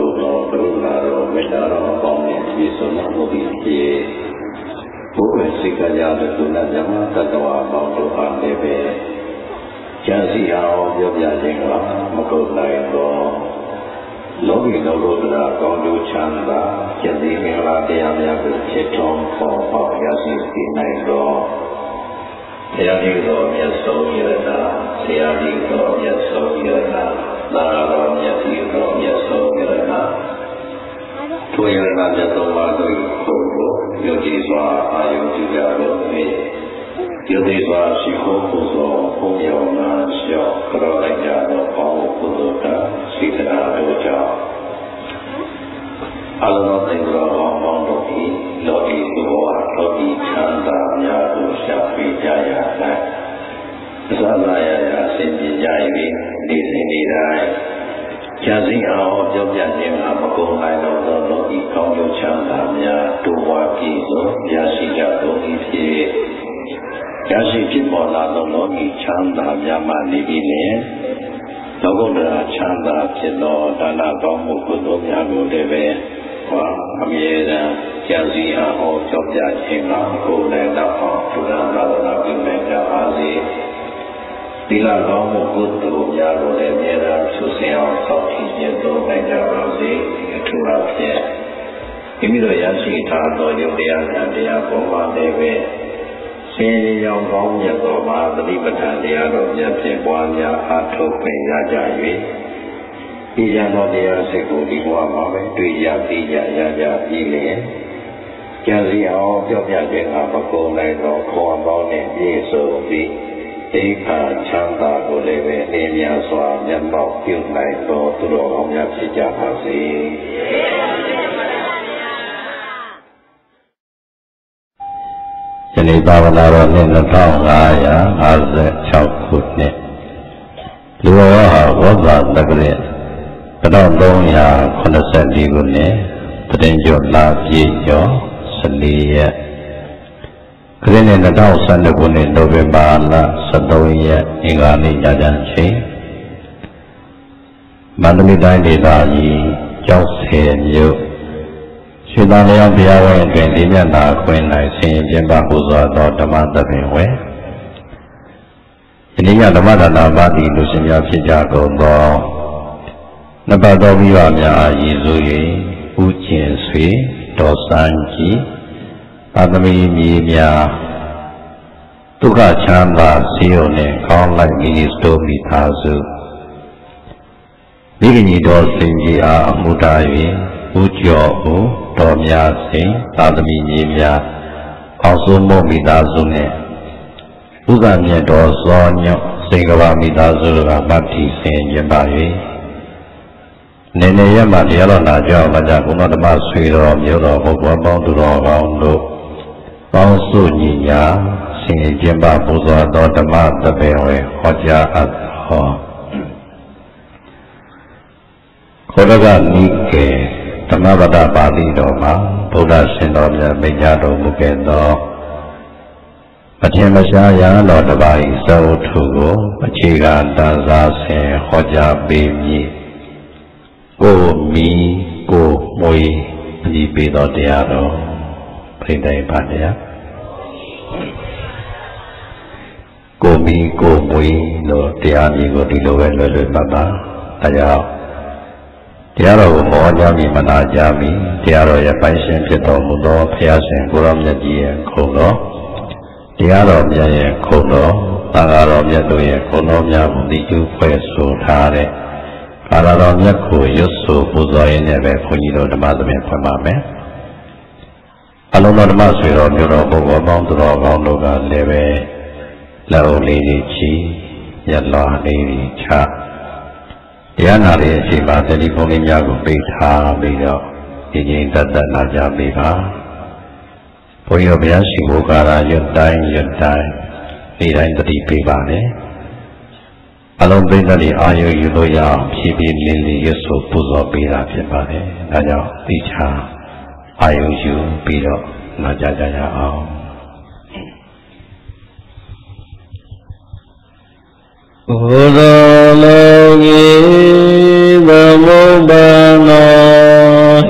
Udalagi Dhammubana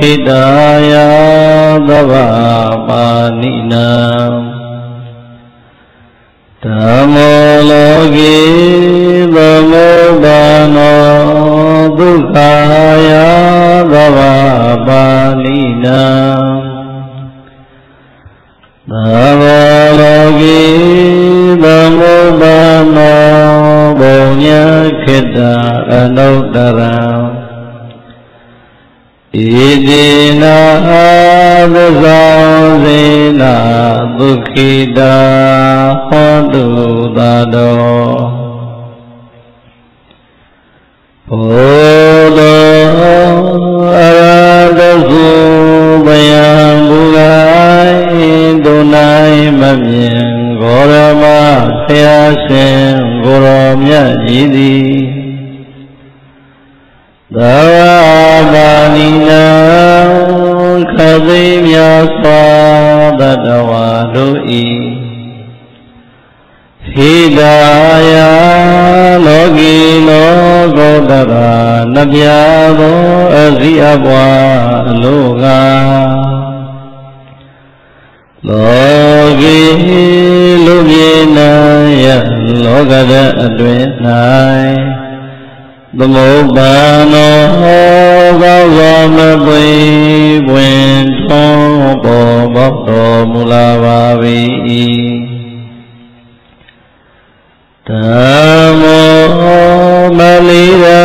पिदाया भवापानिना तमोलोगे दमोबानो दुखाया भवापानिना तमोलोगे दमोबानो बोन्याखिदा अनौतराम इदिना आदजाजेना दुखिदा पदुदादो पोदो अरादजु बयांबुगाई Dunai मम्यं Gorma त्याशें गोरम्या जिदी दवाबानिना खदिम्या स्वादवादुई हिदाया लोगीनो गोदरा नब्यादो अजिअवालोगा लोगी लुगीना यलोगद अद्वेनाय दमोबानो गवमबे वेंतो बोबो मुलावावी तमो मलिरा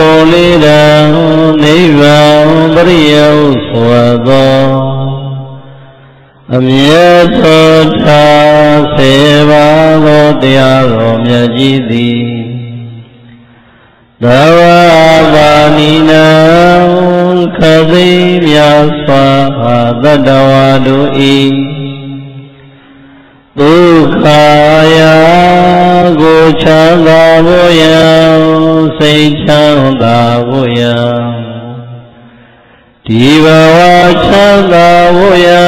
बोलिरा निवां बरियो स्वदो अम्यतो था सेवा गो त्यारो म्यजिदी दवाबानिना खदिम्या स्वादवादुई दुखाया गोचदावया सेचदावया दिवावाचदावया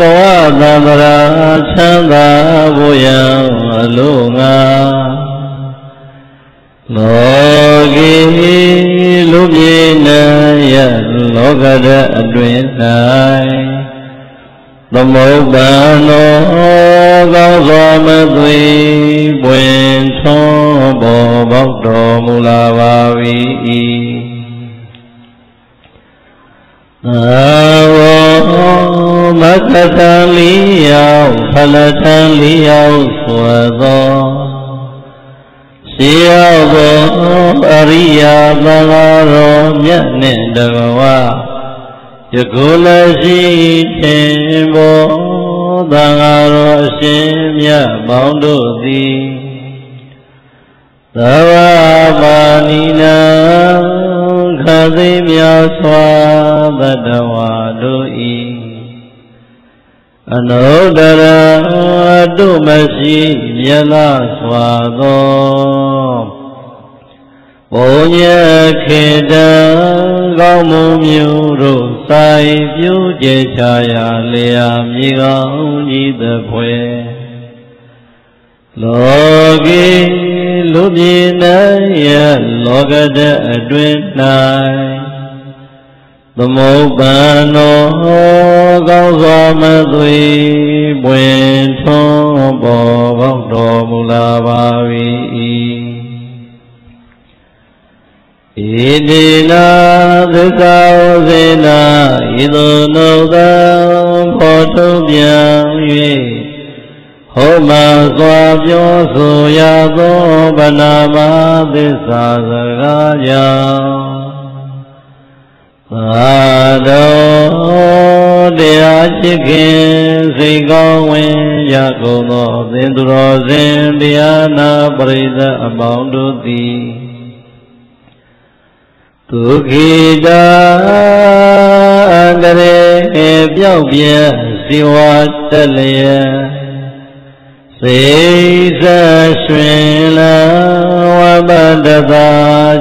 नवादराचदावया अलुंगा लोगी लुगीना यलोगद अद्वेनाय दमोबानो गवमद्वी बुएंतो बोबो मुलावावी आवो मकतलियाव स्वदो Siyao ariya bhagaro jane dagava Yagula si tembo dagaro simya baudu di Davabanina khadimya swabadavadu i Anodara adumasi yala swado Bonya kheda gamu myuru sai vyu je chaya liam yigao yida pwe Logi lubjina ya logada adwet nai Damobano gao zoma dui buen to bo bakdo mulabavi इदिना दुकावसेना इदुनुदां पोटुब्यांगे होमास्वाभ्योसुयादो बनामादिसासगायां आदो देआचिखें सिगोंवें याकुनो दिंदुरोसें दियाना परिद अबाउंडुती दुखिदा अंगरे ब्याव्य सिवातलय सेजश्वेला वबददा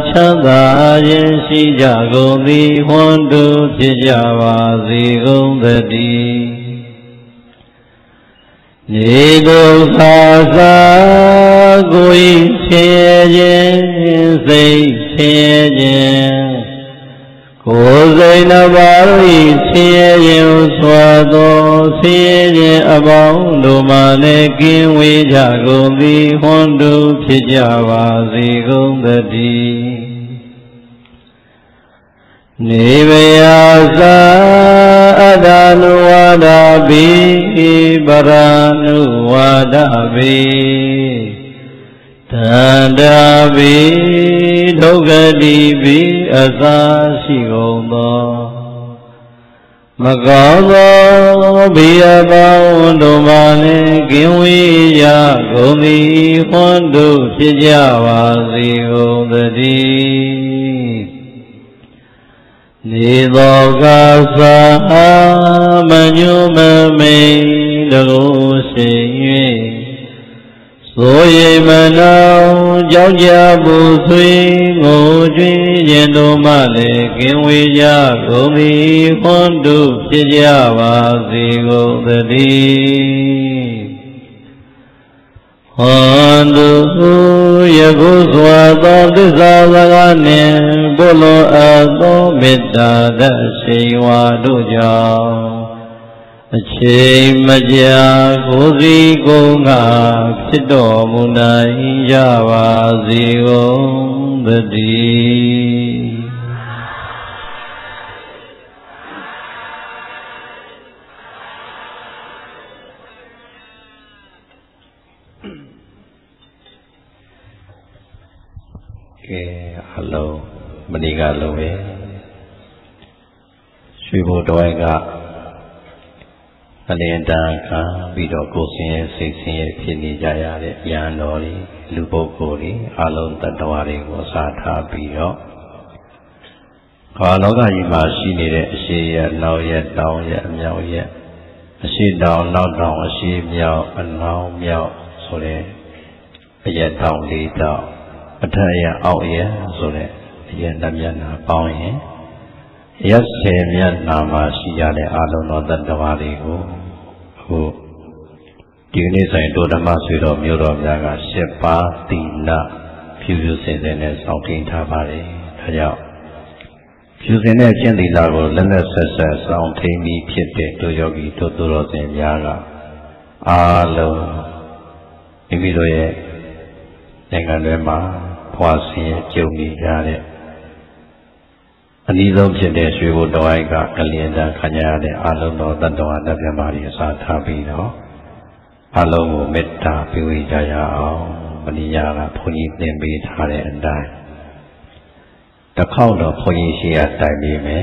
छदाये सिजागो विहोंडु सिजावाजी गुंधदी निदो सासा गोई छेजे सेजे Niveya Tanda vi dhogadi vi asasi gomba Magava vi abaudu mani kiwi ya gomi Kondu shijawasi gomdadi Nidogasa amanyuma me dagosi Soye manao jau ja bu sui ngô jui yen do ma le kien vi ja go mi kon du si ja va si go da di Kon du ya gu swa do di sa la ga ne bo lo a do metta da si wa do ja Achei majya khuri gonga chito munai java zivom badi. Okay, hello, manigalo me. Shivo doenga. Kalian daka video kosnya sesinya kini jaya yang nori lupukori alun tadawari wasata biok. Kalau kami masih ni dek si nau ya nau ya miao ya si nau si miao miao sore ya nau di nau ada ya au ya sore ya namanya pau ya ya semia nama si jale alun tadawari ku. Dini saya itu nama sudah mewah jaga siapa tina piu sendiri samping thabari tajau piu sendiri jadi lagu lembut sesuai samping ni pete tujuh itu turut jaga alam ini doye dengan lemah puasa ciumi jari Anilom sendiri sudah doa kita kalian dah kaya ada alam dan doa dari Maria Satabino alam metta piwijaya meniyala puji demi thare andai. Takau no puji siat demi me,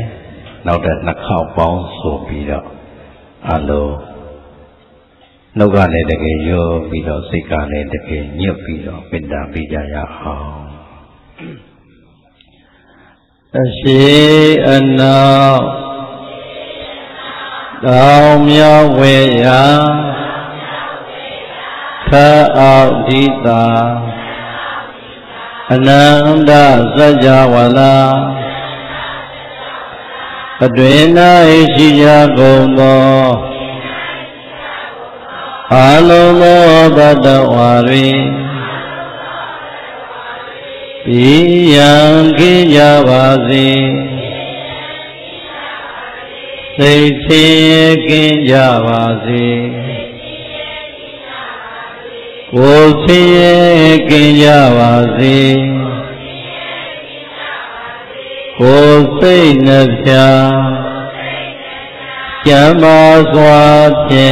naudar nakau bangsu bila alam. Naga ne degiyo bila sika ne degiyo bila metta piwijaya alam. Ashi anna Dao miao weya Tha ao dita Ananda saja wala Padwena ishiya gombo Alomo badawari Piyang kinjavasi Siti kinjavasi Kosi kinjavasi Kosi nasya Kyamaswati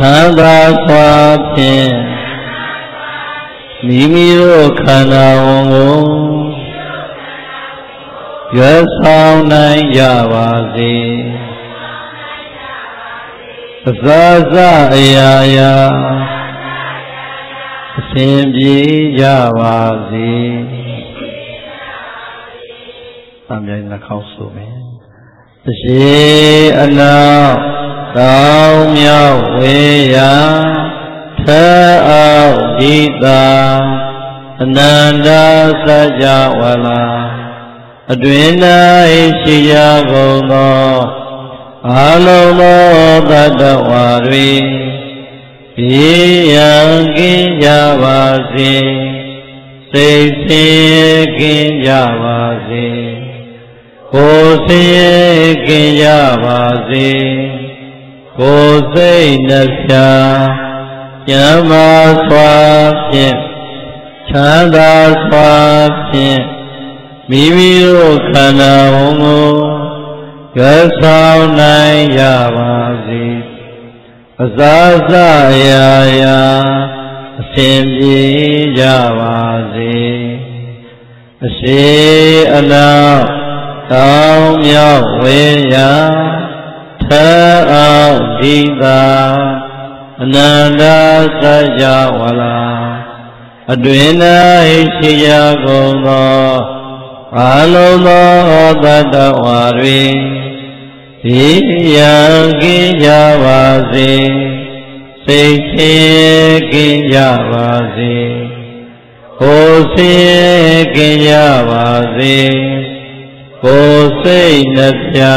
Chandaswati Mimiro khanao Yasao nai yavasi Zaza ayaya Simji yavasi Samjai nakhao sume Shi anao Tao miao weya Ta'au jita Ananda saja wala Adwina ishiya gono Alomo tadawari Piyang kinjavasi Sisi kinjavasi कोसे कियावासे कोसे नस्या यमा स्वाप्य छादा स्वाप्य मिमिरो खना होंगो गसाव नायावासे असासाया सेंजी जावासे असे अना ताऊ यावेया थाआदीदा अनादा सजावला अद्वेना हिशिया गोमा आलोमा अदादावारे हियांगी जावाजे सेहियांगी जावाजे होशियांगी जावाजे कोसे नस्या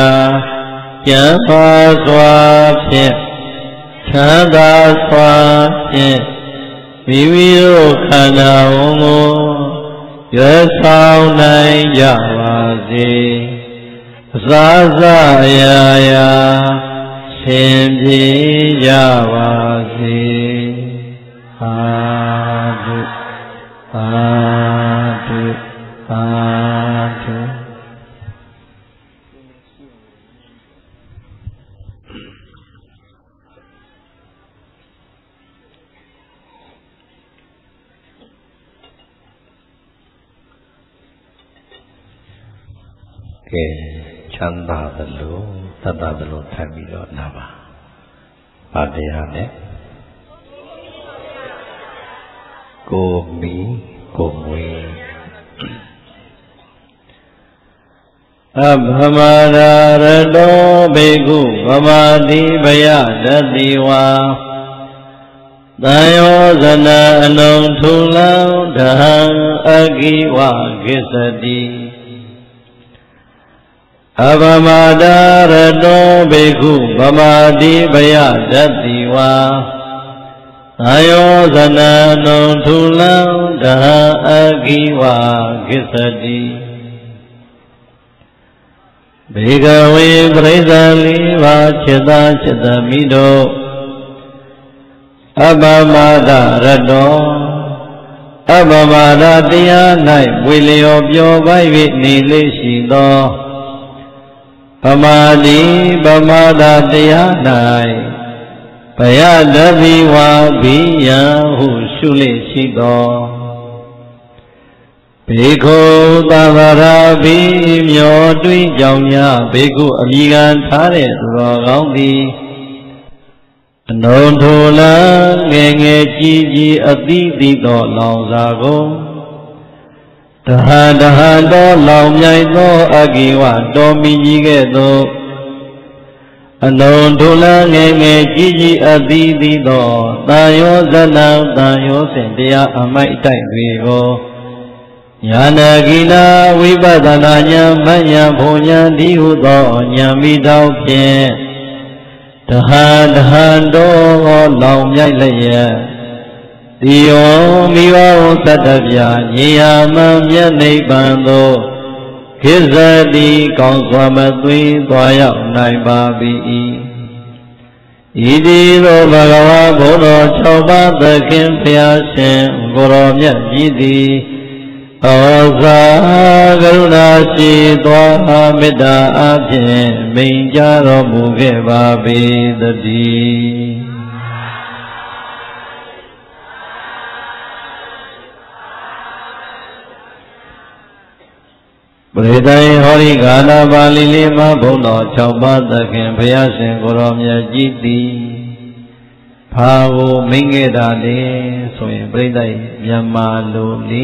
यमा स्वाप्य छादा स्वाप्य मिमिरो खना होंगो गसाव नायावासे असासाया सेंजी जावासे आदु आदु आदु के चंदादलो तदादलो थमिलो नवा आदेहाने कोमी कोमुई अब हमारा रडो बेगु हमारी भया दीवा दायो जना अनोठुला ढां अगीवा घिसदी अब मादार नो बेगु बमादी भया दीवा आयो जना नो धुला जहा अगीवा घिसदी भेगवे भ्रेजाली वाचदा चदमिदो अब मादार नो अब मादा दिया नाय विलियो ब्यो भाई विनी लेशी दो पमादी बमादा दिया नाय पया दीवा भिया हुशुले सिदो बेगो दावरा भी म्यो दुई जाउया बेगो अमीगान थारे सुरो गाउदी अनोंथोला गेंगे जीजी अति दीदो लाउजा गो दहा दो लाउम्याई दो अगीवा दो मिजी के दो अनोंधुला गेंगे जीजी अधीदी दो दायो जनाव दायो सेंडिया अमाई टाइवी गो याना गिना विबादना न्याम्या भोन्या दीहु दो न्यामी दाव के दहा दो लाउम्याई लये दियो मिवा सदव्या नियाम्य नहीं बांधो खिजदी कौसमी द्वाया नाय बाबी इदी रो भगवा भोरो चौबा दखिन प्यासे गुरो म्यदी औसा करुणाची द्वारा मिदा आजे मिंजा रो मुगे बाबी दधी हृदय हरि गाना बाली ले मां भोलो चौबा दखे भया से गुरु जी दी भावो मिंगे दादे सोए हृदय यमा लोली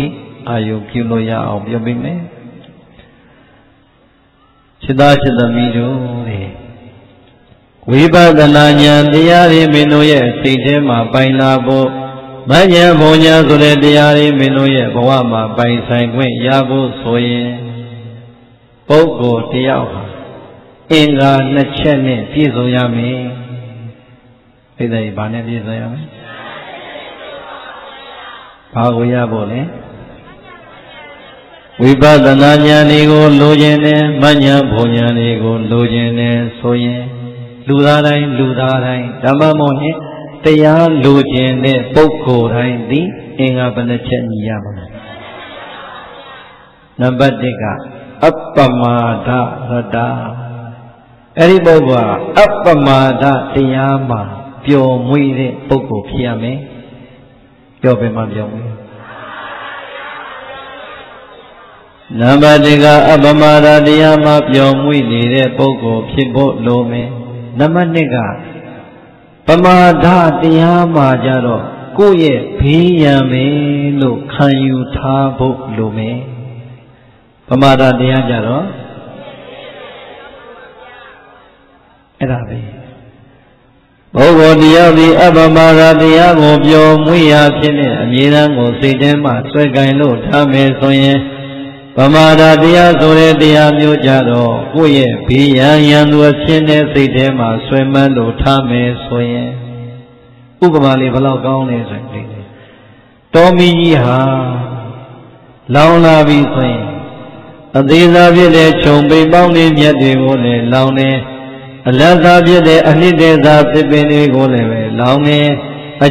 आयो किलो या अवयवी में चिदा चिदमी जो रे विपदना ज्ञान दिया रे मेनो ये सीधे मां पाइना बो मन्या भोन्या सुरे दिया रे मेनो ये भवा मां पाई साइवे या बो सोए पोगो दिया इंगा नच्छे ने पीसोया में इधर ही बाने पीसोया में भागोया बोले विपादना ज्ञानी को लोजेने मन्या भोज्ञानी को लोजेने सोये लुदाराई धम्म मोहे तया लोजेने पोकोराई दी इंगा बनचनिया बना नंबर देखा अपमादा रदा अरे बाबा अपमादा तया मा प्यो मुइरे पोको किया में प्यो पे मां प्यो मुइरे नंबर देखा अपमादा दिया मां प्यो मुइरे पोको खिबो लो में नंबर देखा पमादा दिया मां जारो कोये भीया में लो खायू था बो लो में पमादा दिया जारो ऐराबे बोगो दिया भी अपमादा दिया गो प्यो मुइया किने अमीरा गो सीधे मां से गायलो था में सोये पमादा दिया सोरे दिया म्योजारो कोये भीया यंदुअच्छे ने सीधे मां स्वयं लोटा में सोये उपमाली भलाव गाँव ने संगली तो मिजी हाँ लाऊना भी सोये अधीरा भी ले चोंबे बाउने म्यादे बोले लाऊने अल्लाह भी ले अन्य देजा से बेने बोले वे लाऊने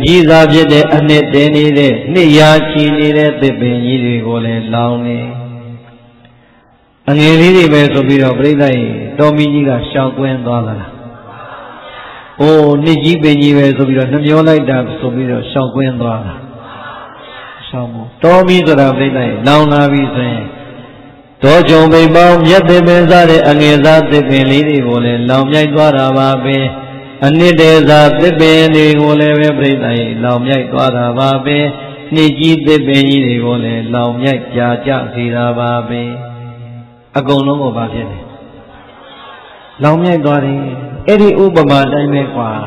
अजीजा भी ले अन्य देनी ले नियाची नीले से बेनी ले बोले लाऊने अंगेरी दी बैठो बीरो परिदाई डोमिनी का शाकुएं द्वारा ओ निजी बेजी बैठो बीरो नम्योलाई डाब सो बीरो शाकुएं द्वारा शामु डोमी तो डाब परिदाई नाउ नावी से तो जो बेबाम यदि बेजारे अंगेरा दे बेली दी बोले लाउम्याई द्वारा बाबे अन्य डेजा दे बेली बोले वे परिदाई लाउम्याई द्वारा बाबे निजी दे बेजी दी बोले लाउम्याई चाचा सीरा बाबे अगोनों को बाजे ने लाऊं मैं द्वारे ऐडी उपमादा में क्वार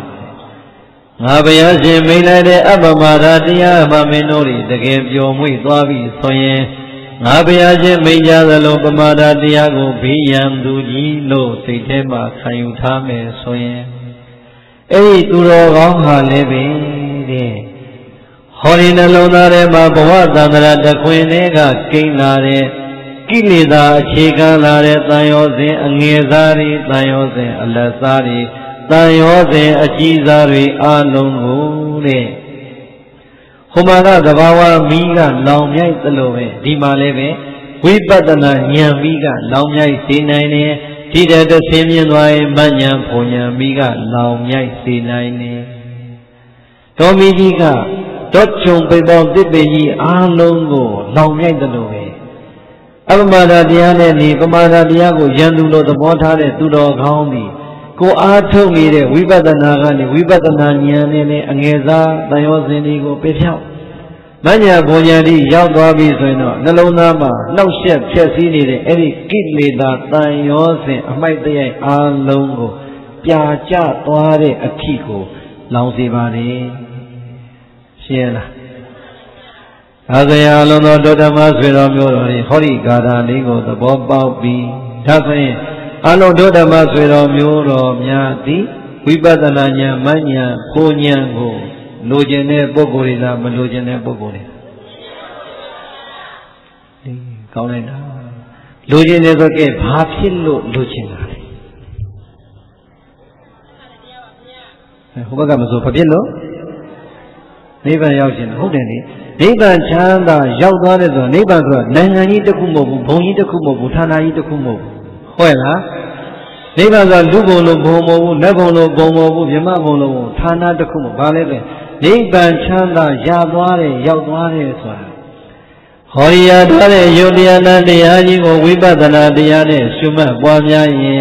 आभया से मिला रे अपमादा दिया बामेनोरी तके जो मुझे द्वावी सोये आभया से मिला लो अपमादा दिया को भीयं दूजी लो सीधे बाखायुथा में सोये ऐडी तुरोगां हाले बेरे होरी नलों नारे बाबुआ दानरा दखुए ने का किनारे किलेदा छेका लारे तायों से अंगेजारी तायों से अल्लाहसारी तायों से अचीजारी आलूंगूरे हमारा दबावा मीगा लाऊंगाई तलो में दीमाले में विपदना यहाँ मीगा लाऊंगाई सीनाई ने तीजा तो सेम्यनवाई मन्या पोन्या मीगा लाऊंगाई सीनाई ने तो मिली का तो चुंबे बांधे बेजी आलूंगो लाऊंगाई तलो में अब मारा दिया ने नी पमारा दिया को यंदुलो तो मौथा ने तुरो घाऊंगी को आठों मेरे विपदना का ने विपदना नियाने ने अंगेजा तायों से नी को पेशाओ मन्या भोजारी याव द्वाबी सोइनो नलोना मा नवश्य चेसी नी रे ऐडी किले दातायों से हमारे तय आलोंगो प्याचा त्वारे अच्छी को लाऊंसी बारे शेरा आजया लोनो डोडमास वेराम्योरोनी हरी गारानी को तो बॉबाबी जासे आलो डोडमास वेराम्योरोम्याती विपदना न्या मन्या कोन्यांगो लोजने बोगोरी कौन है ना लोजने तो के भाषिलो लोचना है होगा क्या मज़ो पढ़िलो नहीं बन यार चीन हो नहीं निबान चांदा यादवाने तो निबान तो नहानी तो कुम्बो भोंगी तो कुम्बो बुठानाई तो कुम्बो होय ना निबान तो लुबोलो भोमो नबोलो भोमो विमा बोलो थाना तो कुम्बो बाले में निबान चांदा यादवाने तो होरिया दारे योनिया नहानी को विपदना दियाने शुम्भ बाम्याये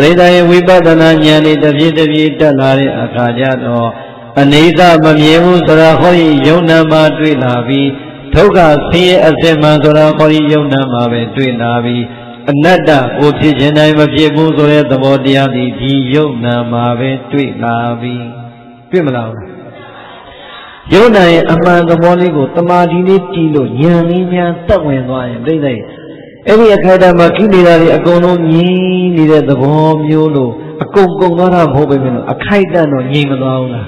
प्रेताये विपदना न्यानी तभी तलारे अकाजानो अनेका मम्मीयों सरा कोई योना मार्जुई लावी थोका सिए ऐसे मार्जुरा कोई योना मावे जुई लावी अन्नदा उसी जनाई मम्मीयों सरे दबोदियां दी योना मावे जुई लावी क्यों मलाओ योना ये अम्मां दबोली को तमाजी ने चीलो यानी मैं तब मैं वाये देखा ये ऐसी अखाड़ा मार्किंग लारी अकोनो ये निरे दबोमियों लो अकोंगोंगरा भोबे मिलो अखाड़ा नो ये मलाओ ना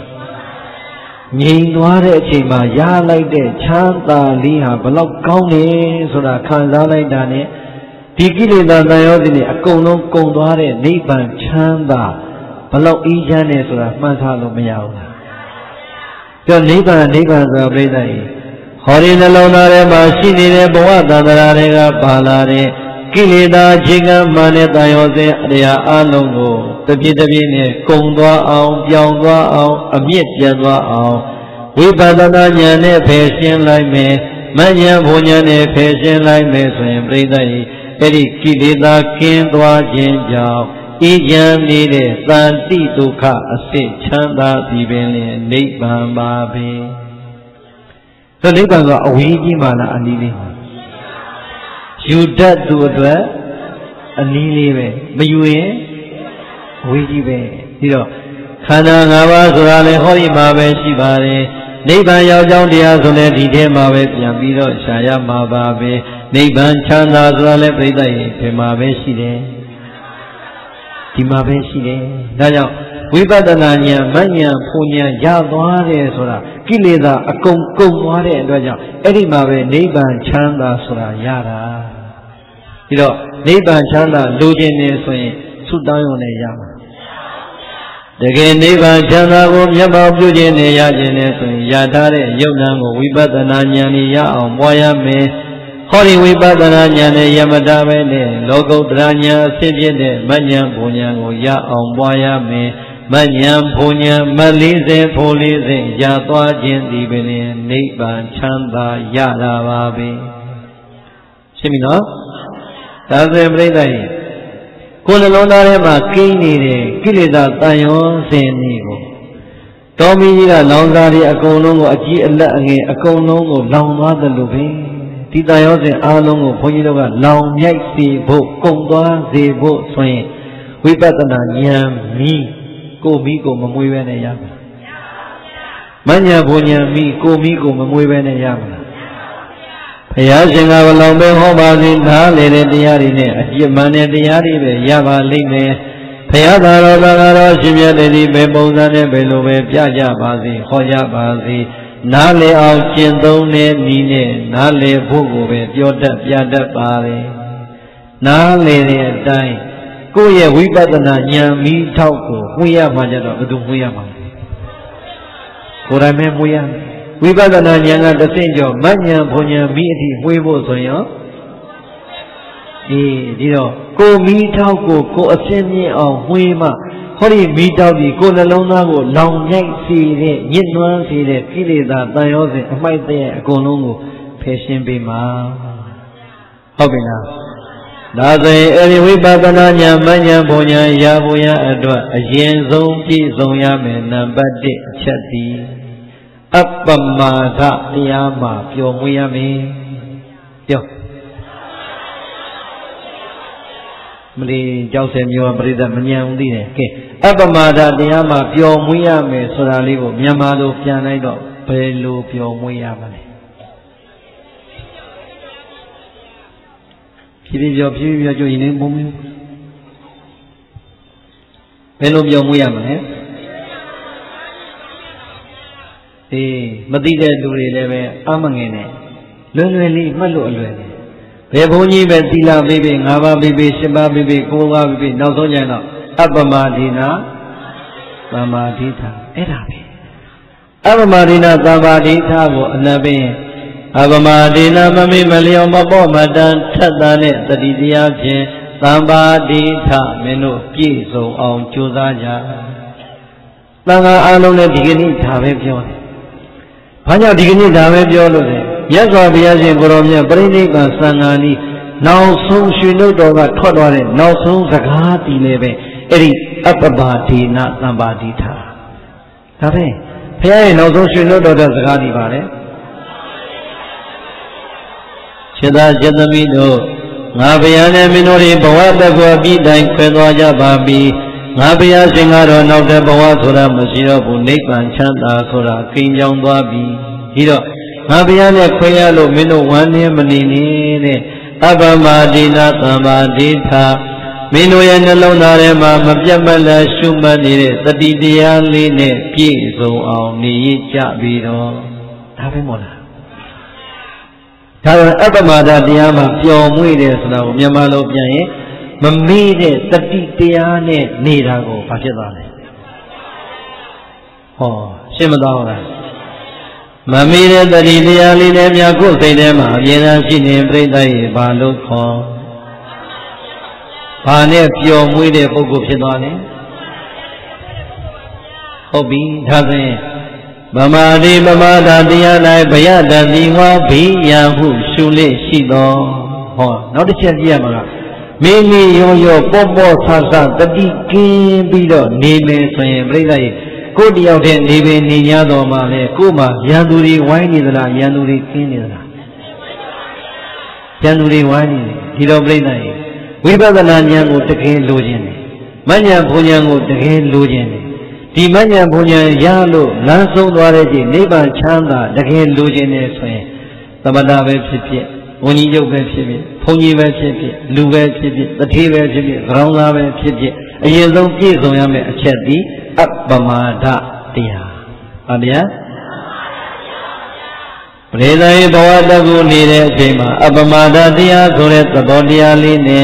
Hori तभी तभी ने कोंडवा आओ जाऊंगा आओ अमित जानवा आओ विपदना जाने फैशन लाई में मैं जाने फैशन लाई में स्वयं प्रियदाई तेरी किलेदा केंद्वा जाओ इजाम नीरे तांती दुखा असे छंदा दिवेले निभाम बाबे तो निभागा अविजी माना अनिले युद्ध दुर्गा अनिले में बयुए हुईजीबे हिरो खाना गावा सुराले होरी मावे शिवारे नहीं बां याव जाऊं दिया सुने धीरे मावे प्यामीरो शाया मावाबे नहीं बां छाना सुराले प्रियदाई फे मावे शिरे दाजाओ विपदनान्या मन्या पुन्या यादवारे सुरा किलेदा अकुं कुंवारे दाजाओ ऐडी मावे नहीं बां छाना सुरा यारा हिरो नहीं बां छाना लोजे ने सोए सुदायों ने यामा Dage nipa chanda kum yapa pjuje ne ya jene sun yadare yunangu vipadana nyani ya au mwaya me Hori vipadana nyane yamadame ne lokodranya sivye ne manyam punyangu ya au mwaya me Manyam punyam malize pulize yatwa jendi bine nipa chanda yadavabi Shemino? Tazwe mridai कोने लोनारे बाकी नीरे किलेदा तायों सेनी हो तोमी जीरा लाउंजारी अकोनों को अजी अल्लाह अंगे अकोनों को लाउंवाद लुभे ती तायों से आलों को भोजनों का लाउंयाई से भो कोंडा से भो सोए विपदना न्यामी कोमी को ममुईवे ने यामा मन्या भोन्यामी कोमी को ममुईवे ने यामा यार जंगा वालों में हो बाजी ना लेने दियारी ने ये माने दियारी बे या वाली ने यार दारों दारों शिम्या लेनी बे बोझा ने बेलो बे प्याजा बाजी खोजा बाजी ना ले आओ चिंदों ने नीने ना ले भूगो बे योद्धा प्यादा बारे ना लेने दाई को ये विपदना न्यामी ठाउ को मुया माजरो अधु मुया मारे कोरा में मुया विपदना न्यागा दसेंजो मन्या भोन्या मीठी हुईबो सोयो ये दिलो को मीठा को असेंजी और हुईमा हरी मीठा भी को नलोना को लाउंजाई सीरे निन्ना सीरे किले दातायों से हमारे ते कोनों को फैशन भी माँ हो बिना दासे ऐसी विपदना न्या मन्या भोन्या या भोया अद्वा अजेंजों की जोया में नबदे छती अपमादा नियामा प्योमुया में यो मरे जाओ से म्यों परिदा मन्या उन्हीं ने के अपमादा नियामा प्योमुया में सुराली वो म्यामालो क्या नहीं दो पहलू प्योमुया मने किधर जाओ प्योमुया जो इन्हें बोलूं पहलू प्योमुया मने मदीने दूरी ले में आमंगे ने लोने ली मलो लोने बेबोनी में दिला बेबे गावा बेबे शिवा बेबे कोवा बेबे नौसों जाना अब मारीना तमारी था ऐराबे अब मारीना तमारी था वो नबे अब मारीना मम्मी मलियों मबो मदन छदाने तरीदियाँ जे तमारी था मेनो की सो आउं चुदा जा लगा आलों ने दिगनी धावे प्योने भांजा दिखने दावे बियोलो ने यज्ञ अभियान गुरों ने बरेनी का संगानी नाउसुं शुनो डोगा ठोड़वाने नाउसुं सगाती ने बे एरी अपबादी ना संबादी था तबे फिर नाउसुं शुनो डोगा सगाती बारे चदा जदमीनो नाभियाने मिनोरी बवाद गुआबी दांग पेड़वाजा बाबी नाभिया सिंगारो नवदे बवासुरा मशीरो बुने पंचांता सुरा किंजाऊं बाबी हिरो नाभिया ने ख्यालो मिनो वाने मनीने अब मादी ना तमादी था मीनू ये नलो नारे माँ मप्पमला शुमनीरे सदीदियाली ने पीसो आओ मिये चाबीरो धाबे मोला धाबे अब माता दिया माँ प्योमुई रे सुनाओ म्यामालो प्याये मम्मी रे सदीदियाने नीरागो पाचेदाने ओ शेमदाओ रा मम्मी रे सदीदियाली ने म्यागो से ने माँ येराची ने प्रेताई बालो खो पाने प्यो मुझे पोगो फिदाने ओबी धाने बमारी बमारा दिया लाए भैया दादीवा भी याहू शूले शिदो हो नोट चाहिए मरा मेरी यो पोपो सासा तभी किं बिलो नीमे सोये ब्रेडाई कोडियाँ उठे नीमे नियादो माले कुमा यानुरी वाइनी दला यानुरी किनी दला यानुरी वाइनी हिरो ब्रेडाई विपदना न्यांगो तके लोजने मन्या भोन्यांगो तके लोजने ती मन्या भोन्यां यालो लांसों द्वारे जी नेपाल छांदा तके लोजने सोए तबला वैसे उन्हीं जो वैसे फोनी वैसे लू वैसे तथी वैसे राउना वैसे ये लोग की सोया में अच्छे दी अब बमादा दिया अब यार प्रेताई बवादा गुनीरे जेमा अब बमादा दिया सोए तबोलियाली ने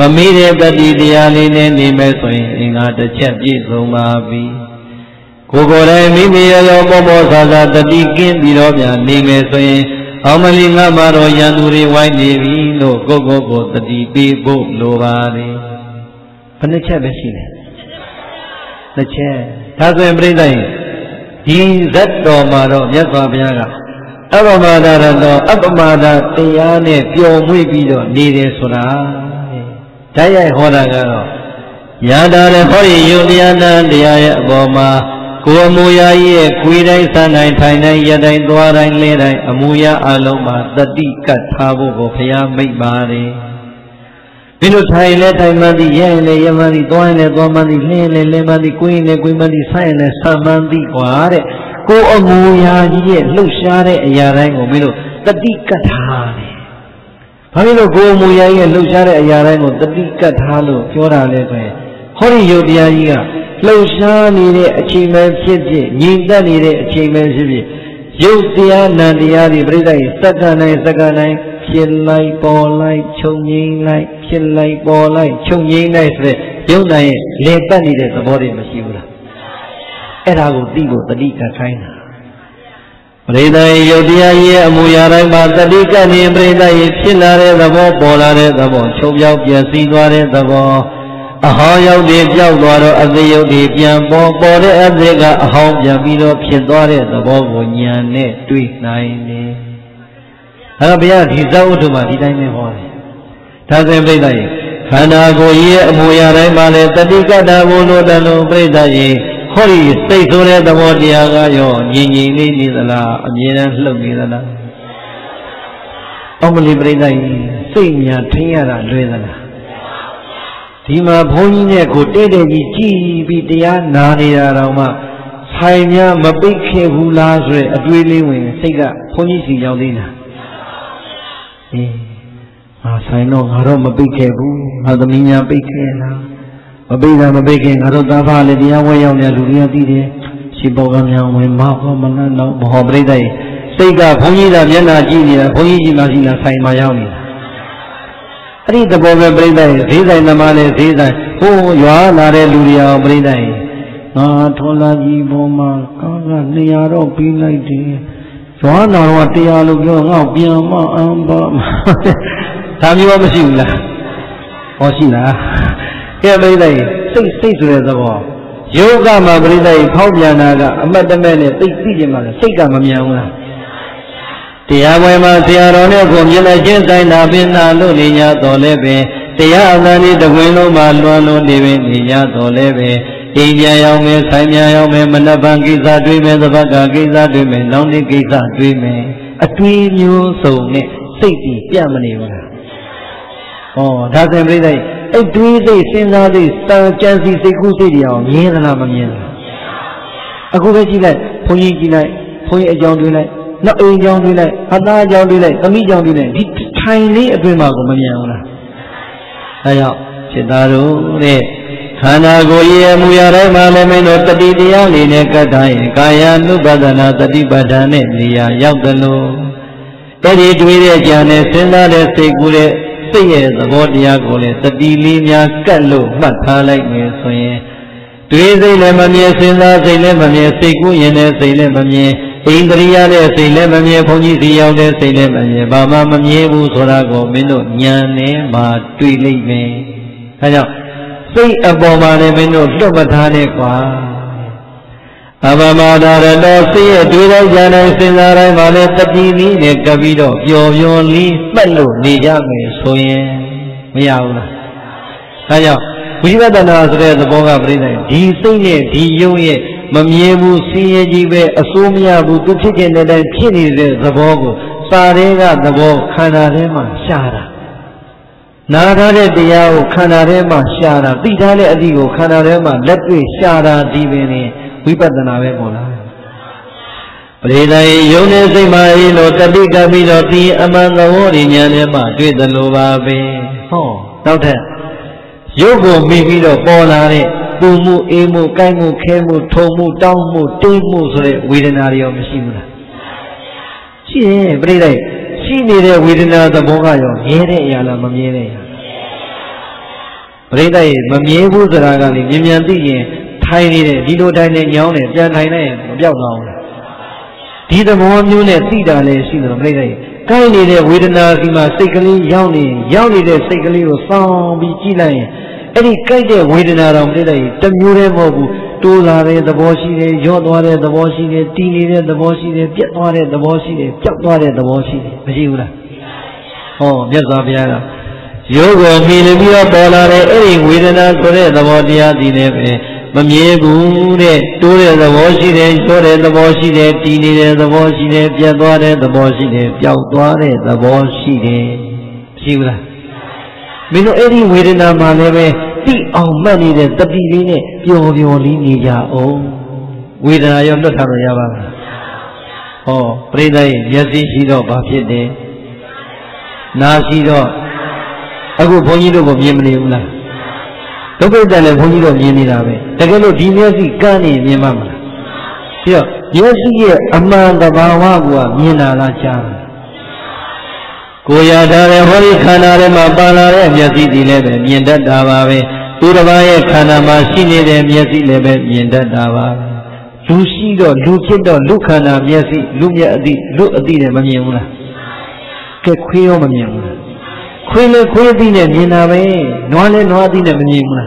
मम्मी रे बदी दियाली ने नीमे सोई इंगाट चप्पी सोमाबी कोगोरे मिनी यो बोबो सादा तदी के बिरो जान नीमे सोई अमलिंगा मारो यानुरी वाई देवी लो कोगो को तदी पी बो लोवारे पन्नचा बेची ने नचे ताज़ो एम्ब्रेडाई जीजत दो मारो यस्वाभियागा अब मादा रंडो अब मादा त्याने प्यो मुई बिरो नीरे सुना जाया होना करो यादारे होई युनियाना दिया बोमा कुमुया ये कुइराई सानाई थाईनाई यदाई द्वाराई लेराई अमुया आलोमा तदी कथावो गोफिया में बारे बिनु थाईले थाईमादी येले येमादी द्वाईले द्वामादी लेले लेमादी कुइने कुइमादी साइले सामादी कुआरे कुमुया ये लुशारे याराई गोमिलो तदी कथारे हमें लोग गोमुया ये लुचारे याराइनो तभी का थालो क्यों राले गए हरी योद्या ये लुचानी रे अच्छी में सिद्धि नींदा नीरे अच्छी में सिद्धि योद्या नानियारी ब्रिदाई सगानाई चिल्लाई बोलाई चुंगी लाई से यों नाये लेता नीरे सबोरे मशीबुला ऐरागो दीगो तभी का खाईना ब्रेदाई योदिया ये अमुयाराई मातली का नियम ब्रेदाई चिलारे दबो बोलारे दबो छोप्याओ प्यासी द्वारे दबो अहां याओ देव्याओ द्वारो अधे याओ देव्यां बो बोले अधे का अहां जामीरो प्यासी द्वारे दबो बोन्याने ट्वीनाई ने अब यार हिसाब उठुमारी टाइम में हो रहे ताज़े ब्रेदाई खाना को ये अमुयाराई माले तली का दावोलो दालो ब्रेदाई खोरी सही सोने दमोड़िया का यो ये निदला अम्येरा लोग निदला अमली ब्रेडाई सही मियां ठिया रा लोएदला धीमा भोनी ने कोटे दे जी बिटिया नानी रामा साई मियां मबिखे हुला से अद्वेली हुए सही का भोनी सी जाओ दीना ये हाँ साई नो घरों मबिखे हु हदमिया बिखे ना अबीरा मबेके घरों दावाले दिया हुए याँ ने लुरिया दी रे शिबोगा ने हुए माँ को मना ना बहुबरे दाई सही का भोगी दा ये ना जी ने भोगी जी ना साई मायाओं ने अरे दबोगे बरे दाई रेदाई नमाले रेदाई ओ यार नारे लुरिया बरे दाई ना थोला जी बोमा कांगा ने यारों पीना इटे यार नारों आते यारों क्यों गाँव क्या ब्रेडाई सही सही सुने तबो योगा मां ब्रेडाई भाव जाना का अम्मत मैंने सही सीज़े मारे सही का मम्मियाँगुना त्याग वाय मां त्याग रोने को मिला जिंदाई ना बिना लो निया तोले बे त्याग नानी डगवेनो मालवानो निवे निया तोले बे इंजायों में साइमियायों में मन्ना बांगी साधुई में दबा गांगी साधुई में लाउने की साधुई में अत्वीन्यू सोने सही क्या मनीवरा ओ धासे ब्रेडाई एक दूसरे सेनादे सांचांसी से कुसेरियाँ ये ना बनिए अगुबे जिले फोनी एजाउं जिले ना एजाउं जिले हना एजाउं जिले कमी एजाउं जिले इस टाइम ने अगुबे मागो बनिया होना अया चिदारूरे खाना गोये मुयारे माले में नो तदी दिया लीने कढ़ाए कायानु बदना तदी बदने लिया यवदलो तेरी डूरे जाने सिनारे से गुरे सिये जबोड़िया गोले तदी लीनिया कलो मथाले में सोये तुझे ले मम्ये सिना सिले मम्ये सिगुये ने सिले मम्ये इंद्रिया ने सिले मम्ये भोजी सियाओ ने सिले मम्ये बामा मम्ये बुसोरा गो मिलो न्याने बाटुले में है सही अब हमारे में नोटों बताने का अब हमारा नौसी दूर जाने से नारे वाले तबीली ने कबीरों योयोली बल्लू निजा में सोए मैं आऊँगा है ना उसी बात ना आसरे तो बोगा पड़ेगा धीसे ने धीयों ये मम्मी बूसी ये जीवे असुमिया बुद्धि के नेता चीनी से दबोगो सारे का दबोग खाना रे मां शारा नारारे दिया वो खाना रे मां शारा दीदारे अधी वो खाना रे मां लड़के शारा दीवे ने विपदना वे बोला प्रेदाई योने से मारी लो तभी कभी लोटी अमांग वो रिन्याने मां चेतलो बाबे हो नाउ थे योगो मिमी लो बोला रे पुमु एमु काइमु खेमु थोमु डाउमु टेमु सरे विरनारियों में शिमुना ची प्रेदाई शीनीरे विरना तो बोगा यो येरे याला मम्मीरे प्रेता ये मम्मी बुझ रहा है जिम्यांती ये थाई नीरे दिलो थाई ने न्याओ ने जान थाई ने ब्याव लाओ धी तो मोहम्मद ने सी डाले सी तो प्रेता ये कहीं नीरे विरना की मां सिकली याओ नीरे सिकली वो सांबी चीला ये ऐनी कहीं दे विरना राम प्रेता ये तम्यूरे मोबू तू लारे दबोशी ने जोत वाले दबोशी ने तीनी ने दबोशी ने प्यात वाले दबोशी ने चक वाले दबोशी ने बजी हुआ ओ जैसा प्यारा योग मिल बिया बोला रे ऐ विरना करे दबोदिया दीने पे मम्मी बूने तू रे दबोशी ने जोरे दबोशी ने तीनी ने दबोशी ने प्यात वाले दबोशी ने प्यात वाले दबोशी ने बजी हुआ मिलो ऐ विरना माले में ती आमनी ने तबीली ने योग्योली निजाओ विदायों ने था रोजाना ओ प्रेदाई यदि शीरो बापे दे ना शीरो अगु भोजी लोग ये मने उला तो कोई दाले भोजी लोग ये निरावे तके लो जीने की काने ये मामा यो यदि ये अम्मा दबावा गुआ ये नाला चार कोई आधारे होरी खाना रे मां बाला रे म्यासी दिले बे म्यंदा दावावे तुरवाये खाना मां सीने रे म्यासी ले बे म्यंदा दावा लूसी डो लूचिंडो लूखाना म्यासी लू अधी रे मम्मीमुना के खुयो मम्मीमुना खुले खुले दीने म्यना बे नौले नौ दीने मम्मीमुना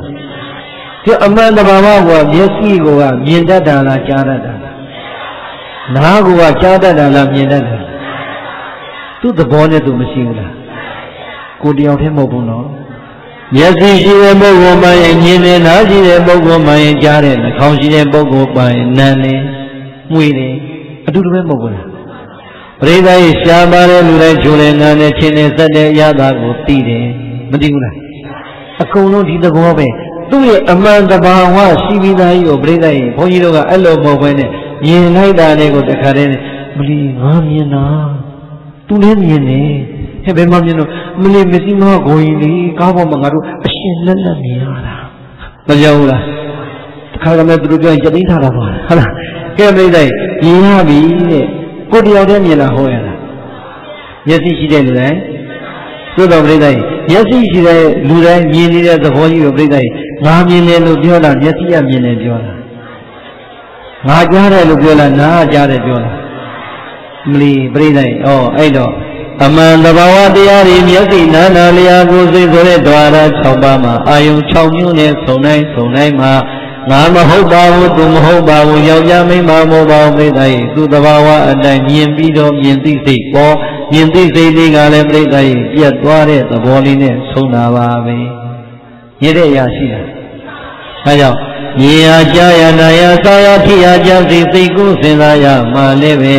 जो अम्मा दबावा हुआ म्यासी हुआ म्यंदा दाला चारा दाला ना हुआ चारा दाला म्यंदा तू दबाने तू मशीनला कोडियाँ उठे मोबुना यदि जीने बोगो माये जीने ना जीने बोगो माये जारे ना खाऊं जीने बोगो माये नने मुइने अधूर में मोबुना प्रेदाई शाबारे लुरे चुरे नने चेने सने यादा गोती ने मधिगुना अकोनों जी दबों पे तू ये अम्मान दबावा शिविदाई ओ प्रेदाई भोजनों का अल्लो मोबे ने ये नहीं डाने को दिखा रहे बली हम ये ना तूने नहीं ने है बेमार जनों मिले मिसिमा गोई ली काबो मंगारू अश्लील नहीं आ रहा मजाऊला खाली मैं दुर्गा जब नहीं था रहा है ना क्या मैं इधर यहाँ भी कोडियाँ उधर नहीं लाहोया ना यदि इधर लूँ है तो डबल इधर यदि इधर लूँ है ये नहीं रहा तो होगी डबल इधर नाम ये ले लो जोला यदि आप ये ले जोला ना जा रहे लो जोला ना जा रहे जोला मिली बरीदाई ओ ऐडो अमान दबावा दियारी म्यासी ना नालिया गुसे जोरे द्वारा छाबा मा आयु छाउनियों ने सोनाई सोनाई मा नाम हो बावु तुम हो बावु योजा में मामो बावु बरीदाई तू दबावा अंडा नियंबी दो नियंती से को नियंती से दिगाले बरीदाई ये द्वारे तबोली ने सोनावा बे ये रे याशिया आजा ये आजा या नया साया थी आजा से गुसे नाया माले बे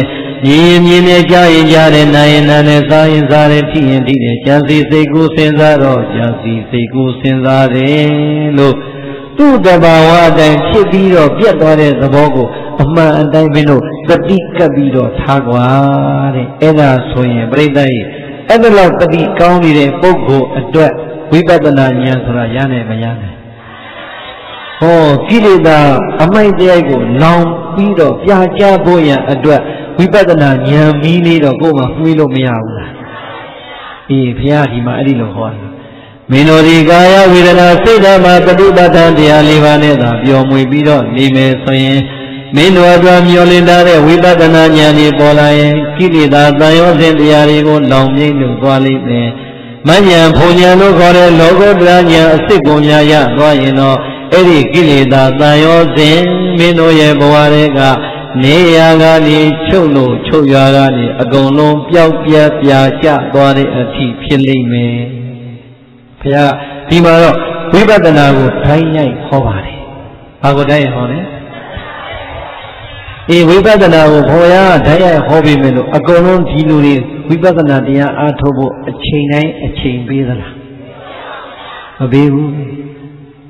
ये ने जाए जारे नए नए साए सारे ठीए ठीए चांसी से गुसेंदारो चांसी से गुसेंदारे लो तू दबावा दाएं छेबीरो प्यादारे दबाओगो अम्मा दाएं बिनो तबी कबीरो थागवारे ऐना सोये ब्रेडाई ऐना लाओ तबी काउनी रे पोगो अड्डा विपदना न्यान सुना याने बयाने ओ किलेदा अमाइ जाएगो नाम पीरो यहाँ क्या बोया अद्वा विपदना न्यान मिले रो को माफिलो में आऊँगा ये प्यारी मारी लो होन मिनोरी गाया विरना सीधा मातबू बाधा दियाली वाने दाबियों मुई बीरो लीमे सोये मिनोरा म्योले डारे विपदना न्यानी बोलाए किलेदा दायों से दियाली को नाम ये लुगाली ने Manya bhunyano gore logo branya asibhunyaya dvayino Eri gilida dayo zen minu ye bhuarega Neya gani chulu chuya gani agono piao pia pia kya dvare ati phili me Pya timaro vibadana go dhanyai hovare Ago dhai hone E vibadana go bhoya dhanyai hobi melu agono dhiluri विपदना दिया आठों बो अच्छे नहीं अच्छे बेदला अबे वो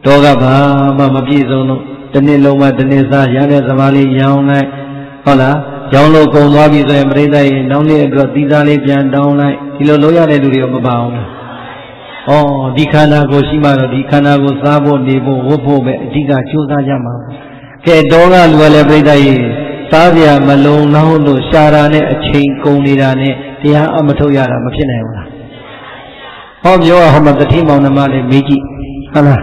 तोगा भामा मबी जोनो तने लोमा तने सा याने समाले याऊं ना होला याऊं लोग को नवाबी से मरेदा ये नाउने ग्रस्ती जाले प्यान डाउन ना इलो लोया ने दूरी अब बाऊं ना ओ दिखाना को शिमारो दिखाना को साबो नेबो वोपो में दिखा चूसा जामा के दोगा लुले मरेदा ये साबिया मलों नाउनो शाराने अच्छे कोनीराने यहाँ अमतो यारा मक्खी नहीं होना हम जो हम अंतरी माउना माले मिकी है ना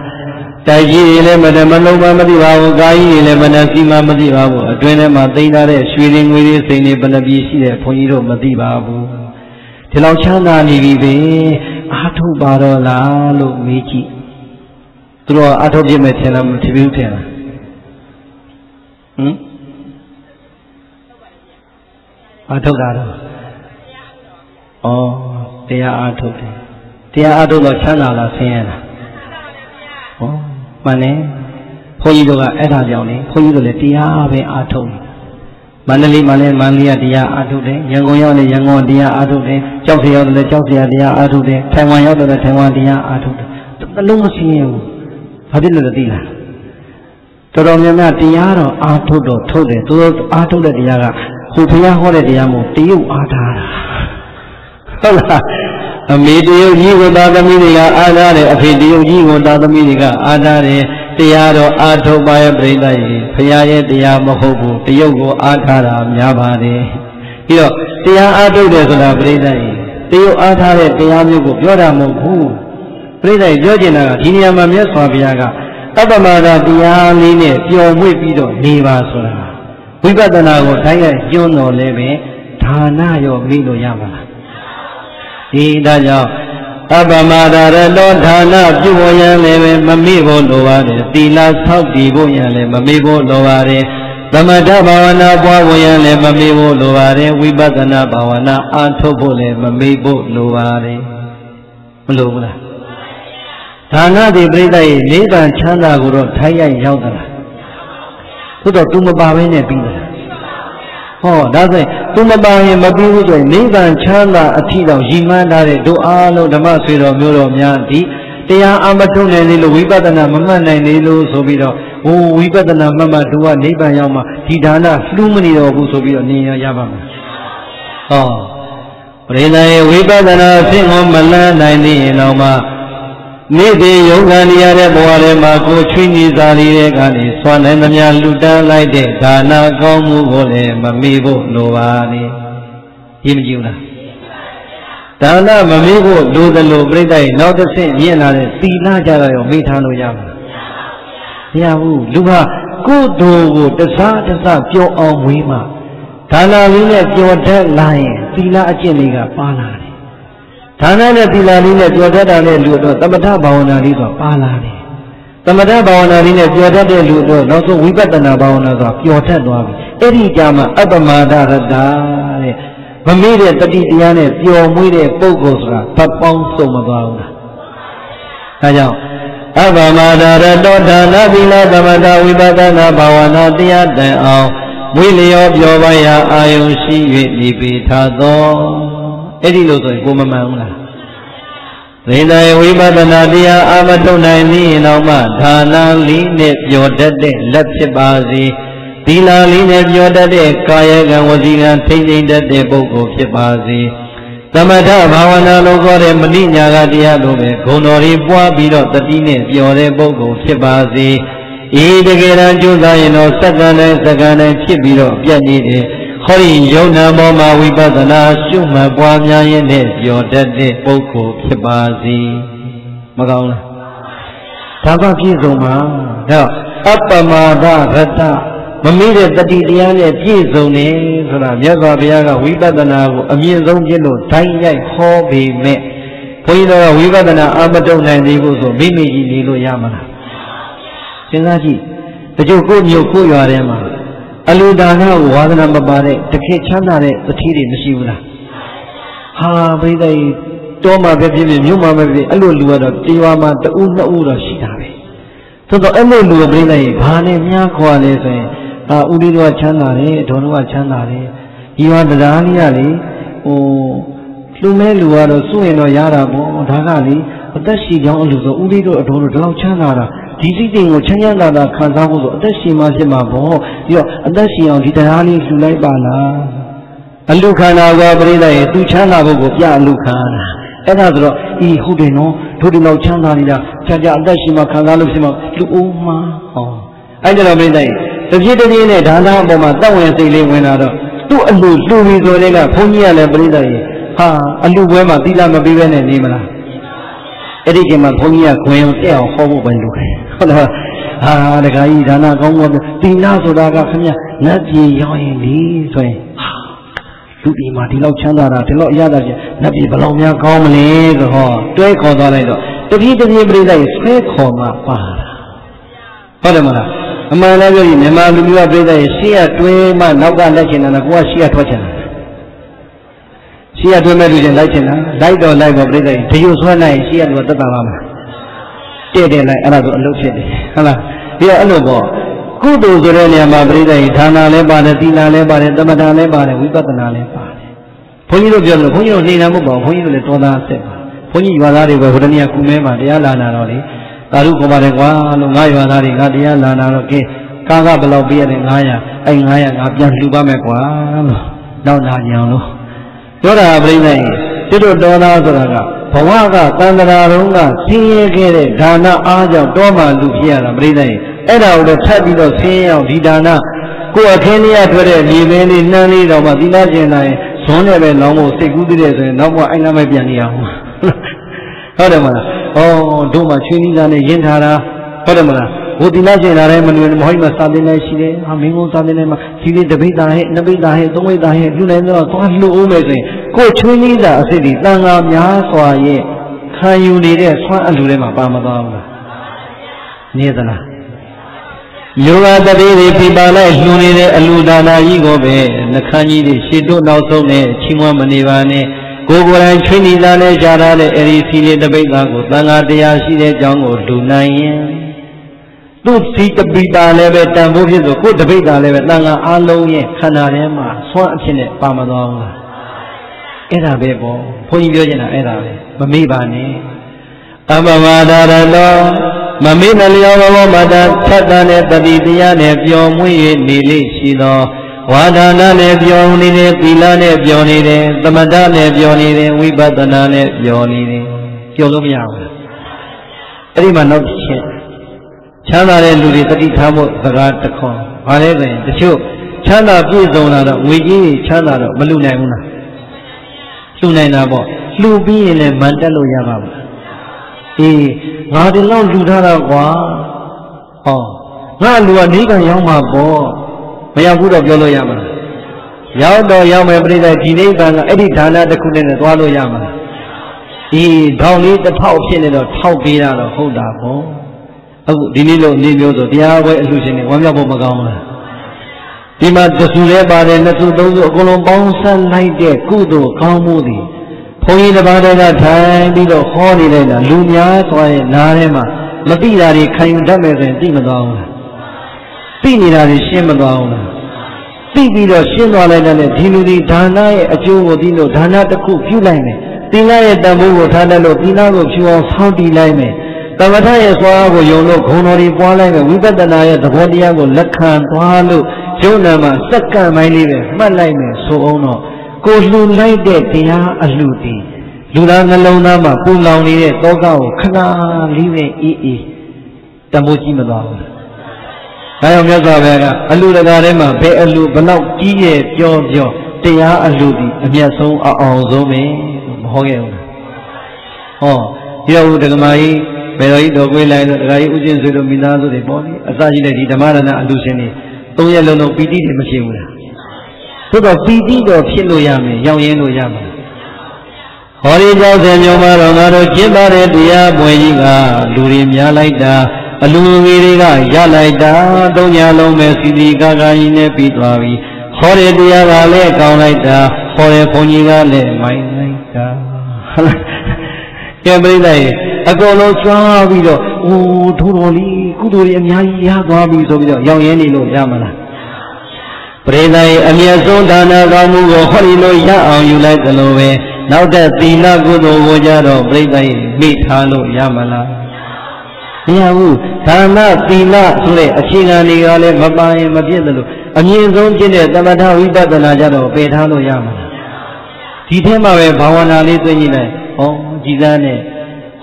ताजी इले मने मनो मामदी बाबू गाई इले मने सी मामदी बाबू अजूने माते ही ना रे श्रीलिंग वेरे सेने बने बीसी रे पुनीरो मदी बाबू तिलाउचाना निविवे आठो बारो लालो मिकी तो आठो जी में चला मुठिबी उठे ना आठो गारो ओ तेरा आठों का छाना ला सेना ओ माने कोई तो का ऐसा जाऊँगी कोई तो ले तेरा अबे आठों माने मालिया तेरा आठों दे यंगों ने यंगों तेरा आठों दे चौथियों ने चौथिया तेरा आठों दे ठेवायों ने ठेवान तेरा आठों दे तो लोग सीए हो हदील ने दी ला तो रोज़ में तेरा रो आठों दो थोड़े दे तो आठों दे तेरा का खुफिया हो दे तेरा मो तेरू आधा अमेरियो जी को दादमी निका आधारे अफेरियो जी को दादमी निका आधारे त्यारो आठों बाय ब्रेडाई फियाये त्या मखोबू त्याओ को आधारा म्याबारे यो त्या आठों देशना ब्रेडाई त्याओ आधारे त्या मुको योरा मुको ब्रेडाई योजना जीनिया मामिया स्वाभियागा तब हमारा त्या लीने त्यो मुझे पीड़ो निवासुरा विपदना को ठाये योनो ले में धाना यो मिलो यामा सीधा जाओ अब हमारा रो धाना जुबो याने में मम्मी बोलो वाले तीला सब जीबो याने मम्मी बोलो वाले तमदा बावना बावो याने मम्मी बोलो वाले विपदना बावना आंतो बोले मम्मी बोलो वाले बोलोगला धाना देवरेदा ये लेदा छाना गुरो ठाया याऊ दला तो तुम बावे ने पीला हो दादे तुम बाहे मबीहु जो निदान छाना अच्छी दाव जीवन दारे दो आलो धमासेरो मेरो म्यांती त्याह आमतों ने निलो विपदना मम्मा ने निलो सोबीरो ओ विपदना मम्मा दुआ निबाह यामा हिदाना फ्लूमनी रोगु सोबीरो निया यामा ओ रेनाए विपदना सिंह मल्ला ने निलो मा निदे योगा नियारे बोले माँ को छुनी जाली रे गाने स्वाने नम्या लूटा लाई दे गाना कामु बोले मम्मी बोलो वाले ये नहीं होना ताना मम्मी को दूध लोबरे दाई नौ दसे ये नारे तीला जा रहे हो मीठा नो जाम यावू लुभा को दो वो दसा क्यों आऊँगी माँ ताना लीने क्यों डर लाए तीला अच्छे लेगा पाला थाना ने तिलानी ने जोड़ा डाले लूटो तमदा बावनारी का पाला ने तमदा बावनारी ने जोड़ा डे लूटो नौसो विपदना बावना का क्योंठा द्वावी एरी जामा अब मादा रदारे ममीरे तटीयाने त्योमुरे पोगोसरा पपांसो मबावना आजाओ अब मादा रदो धाना बिला तमदा विपदना बावना दिया दे आओ मुलियो ब्योवाया आयुषी विनिपिता दो ऐसी लोग तो इको ममाऊंगा। रेनाए विपदना दिया आमतों ने नीनामा धाना लीने योदे लक्ष्य बाजी तीला लीने योदे कायगंवजीना तेजिंदे बोगों के बाजी तमदा भावना लोगों रे मनी न्यागा दिया लोगे घोनोरी बुआ बीरो तटीने योरे बोगो शिवाजी ये देखेरा जुलाई नो सगाने सगाने चिबीरो प्यानी दे हरी योना मोमा विपदना शुमा बुआ न्याये ने योरे दे बोगो शिवाजी मगाऊं तबा की जोमा ना अपमादा रता मम्मीरे तटीलियां ने चीजोंने सरामिया बियागा विपदना वो अमीरों के लो ताईया खो भी में कोई लोग विपदना आमतौर नहीं देखो तो बीमी जी नीलो यामना चिंगाजी तो जो को यारे माँ अलूदाना वादना बाबरे तके छाना रे तो ठीरी नसीबना हाँ भाई तो तोमा बेबी में न्यूमा में भी अलू लुआ रो तीवा माँ तो उन्ना उरा सीधा भी तो अलू लुआ भाई तो भाने म्यां खोले से आ उड़ी लो अच्छा ना रे ढोंग लो अच्छा ना रे ये वाला दानी यारी ओ लुमें लुआ रो सुए नो यारा बो ढाका ली दर्शी जाऊँ लुजो उड़ी लो ढोंग लो अच्छा ना रा जीजी दिन वो चंचल ना रा खाना वो तो दर्शी मासे माबो यो दर्शी याँ की दानी सुलाई बाला अलू खाना वो बड़े ला ये तू चंचल वो क्या अलू खाना ऐसा तो ये थोड़ी नो चंचल ना चंचल दर्शी माँ खाना लुसी माँ लू माँ ओ ऐसा बड़े ला तभी तो ये नहीं ढांढा बोमाता हूँ ऐसे ही ले हुए ना रो तू अल्लू तू भी तो लेगा फोनिया ले बड़ी दाई हाँ अल्लू वो माँ दिला में बीवे नहीं मरा ऐडी के माँ फोनिया कोई होते हो खो वो बंदूक है वाला हाँ लगाई ढांढा कहूँ अब तीना सोडा का खमिया ना जी यहाँ ली सोए तू भी माँ दिलाओ चंदा रा दिलाओ याद आ जाए ना भी बलाओ मियाँ काम ले रहो तो एक खोदा नहीं तो तभी तो ये बड़ी दाई एक खोमा पारा मरा हमारा जो ये मेहमान लोग भी आते हैं सिया टुए मां नौका लाइचे ना ना कुआ सिया टुआ चला सिया टुए में रुझे लाइचे ना लाइट और लाइट बोल रहे हैं तो यूँ सुना है सिया टुआ तो तमाम है टेढ़े लाइट अलग अलग चले अलग ये अलग हो कुछ दूसरे ने हमारे बोल रहे हैं धाना ले बारे तीना ले बारे दमदा ले बारे विपदना ले बारे तारु को बारे वालों गाय वाला रिंगा दिया लाना रो के कागा बलाव बिया रिंगाया ऐंगाया आप यहाँ लुबा में वालो डाउ नाजियाँ लो योरा बड़ी नहीं तेरो डोना सुरागा भवागा तंदरा रोंगा सीए केरे डाना आजा डोमा लुकिया रा बड़ी नहीं ऐडा उड़ा छाती लो सीए और डीडाना को अकेले आठवरे लीवेली नानी रोमा दिला जेना है सोने में नामों से गुदरे से नामों ऐना में बियानिया हूँ ओ दो मछली जाने ये धारा पर मरा वो दिला जेना रहे मनोज मोहित मस्तादे ने सीधे हमेंगो तादे ने सीधे दबी दाहे दोंगे दाहे यूनाइटेड तो हल्लू ओ में से को छुनी दा सीधी तंगा म्याह स्वाये खायू ने रे स्वान अलूरे मां पामदा ना नेतना योगा दबे रे पिबाला यूनी रे अलूदाना ही गोबे नखानी रे शिदो नावसो ने छिमवा मनेवा ने गोगोराई छुनी लाने जा रहे ऐसी ले दबेगा को तंगाते आशी ले जाऊंगा ढूंढना ही है तू सी तबी डाले बैठा वो भी तो को दबे डाले बैठा ना आलू ये खाना ले माँ स्वाद चले पामदाऊंगा ऐसा बेबो फोन भी जना ऐसा बे मम्मी बाने अब मदारा लो मम्मी नलिया वो मदद छदा ने तबी दिया ने बियो मुझे नीली शिलो वादाना ने ब्योनी ने पीला ने ब्योनी ने तमदा ने ब्योनी ने विपदना ने ब्योनी ने क्यों लोग यहाँ हैं अरे मानव चीज़ छाना रे लूरी तभी थामो सगार तकों आने गए तो चो छाना भी जोना रा विजी छाना रा मलूना उना लूना ना बो लूबी ने मंडलो यहाँ बो ये गाड़िलां लूटा रा वा ओ गाड़िलां नीका यहाँ बो मैं यहाँ पूरा ब्योलो यहाँ मरा यार दो यहाँ मैं अपने लिए जीने ही बांगा ऐडी ढाना दखुने ने द्वालो यहाँ मरा ये धावनी तो धाव चेने लो धाव बीना लो हो डाबो अब दिनी लो दिनियो तो दिया वो लुचने वामिया बो मगाऊं ना दिमाग जसूले बारे न तू दो गोलों बाउंसर नहीं दे कूदो कामूदी फोनी न बारे ना ढाई बिलो खोनी ले ना लुनिया तो आये नारे मा लबी लारी खायूं डमे से दी मगाऊं ना तीन इरादे शेम लगाऊंगा, तीन बिलो शेम वाले ने धीनू दी धाना ये अचूंगो धीनो धाना तकु क्यों लाए में, तीना ये दमूंगो धाना लो तीना को चुवाओ साउंड लाए में, तमता ये स्वागो योनो घोनोरी वाले में विपदना ये धबोलिया को लक्खान त्वालु जोना मा सक्का माइली में मलाए में सोओनो Koslunai detia aluti. Luna launama pulaunire togao kana live ee. Tamuji madao. Tayo myaza vega alu lagarema be alu balau kiye pyo pyo tia aluti. Amyaso aonzo me hoge. Oh, ya udagmai berai dogwe lai rai ujin zero minazo de boni. Asaji le di damara na aluseni. Toya lono pidi de mashiura. तो पीती तो फिर लोया में याँ ये लोया में और ये जाओ जन्यों मरो मरो चिबारे दिया बोएगा लूरी म्यालाई दा अलूमीरेगा यालाई दा तो न्यालो में सीधी का गायने पीतवावी और ये दिया वाले काउलाई दा और ये पोनीगा ले माइलाई दा क्या बोली दाई अगोलो चावी लो ओ थोड़ी कुदोरी न्याई यहाँ गावी तो बिलो याँ ये नहीं लोया मरा Pradai amyaso dhana gamu go horilo ya aoyulai talowe Nauta tila kudo vojaro pradai mithalo yamala Niyahu thana tila sure achingani gale mabae mabhyadalo Amyaso chile tamadha vipadana jaro pedhalo yamala Tithe mawe bhavana li tujilai Om jizane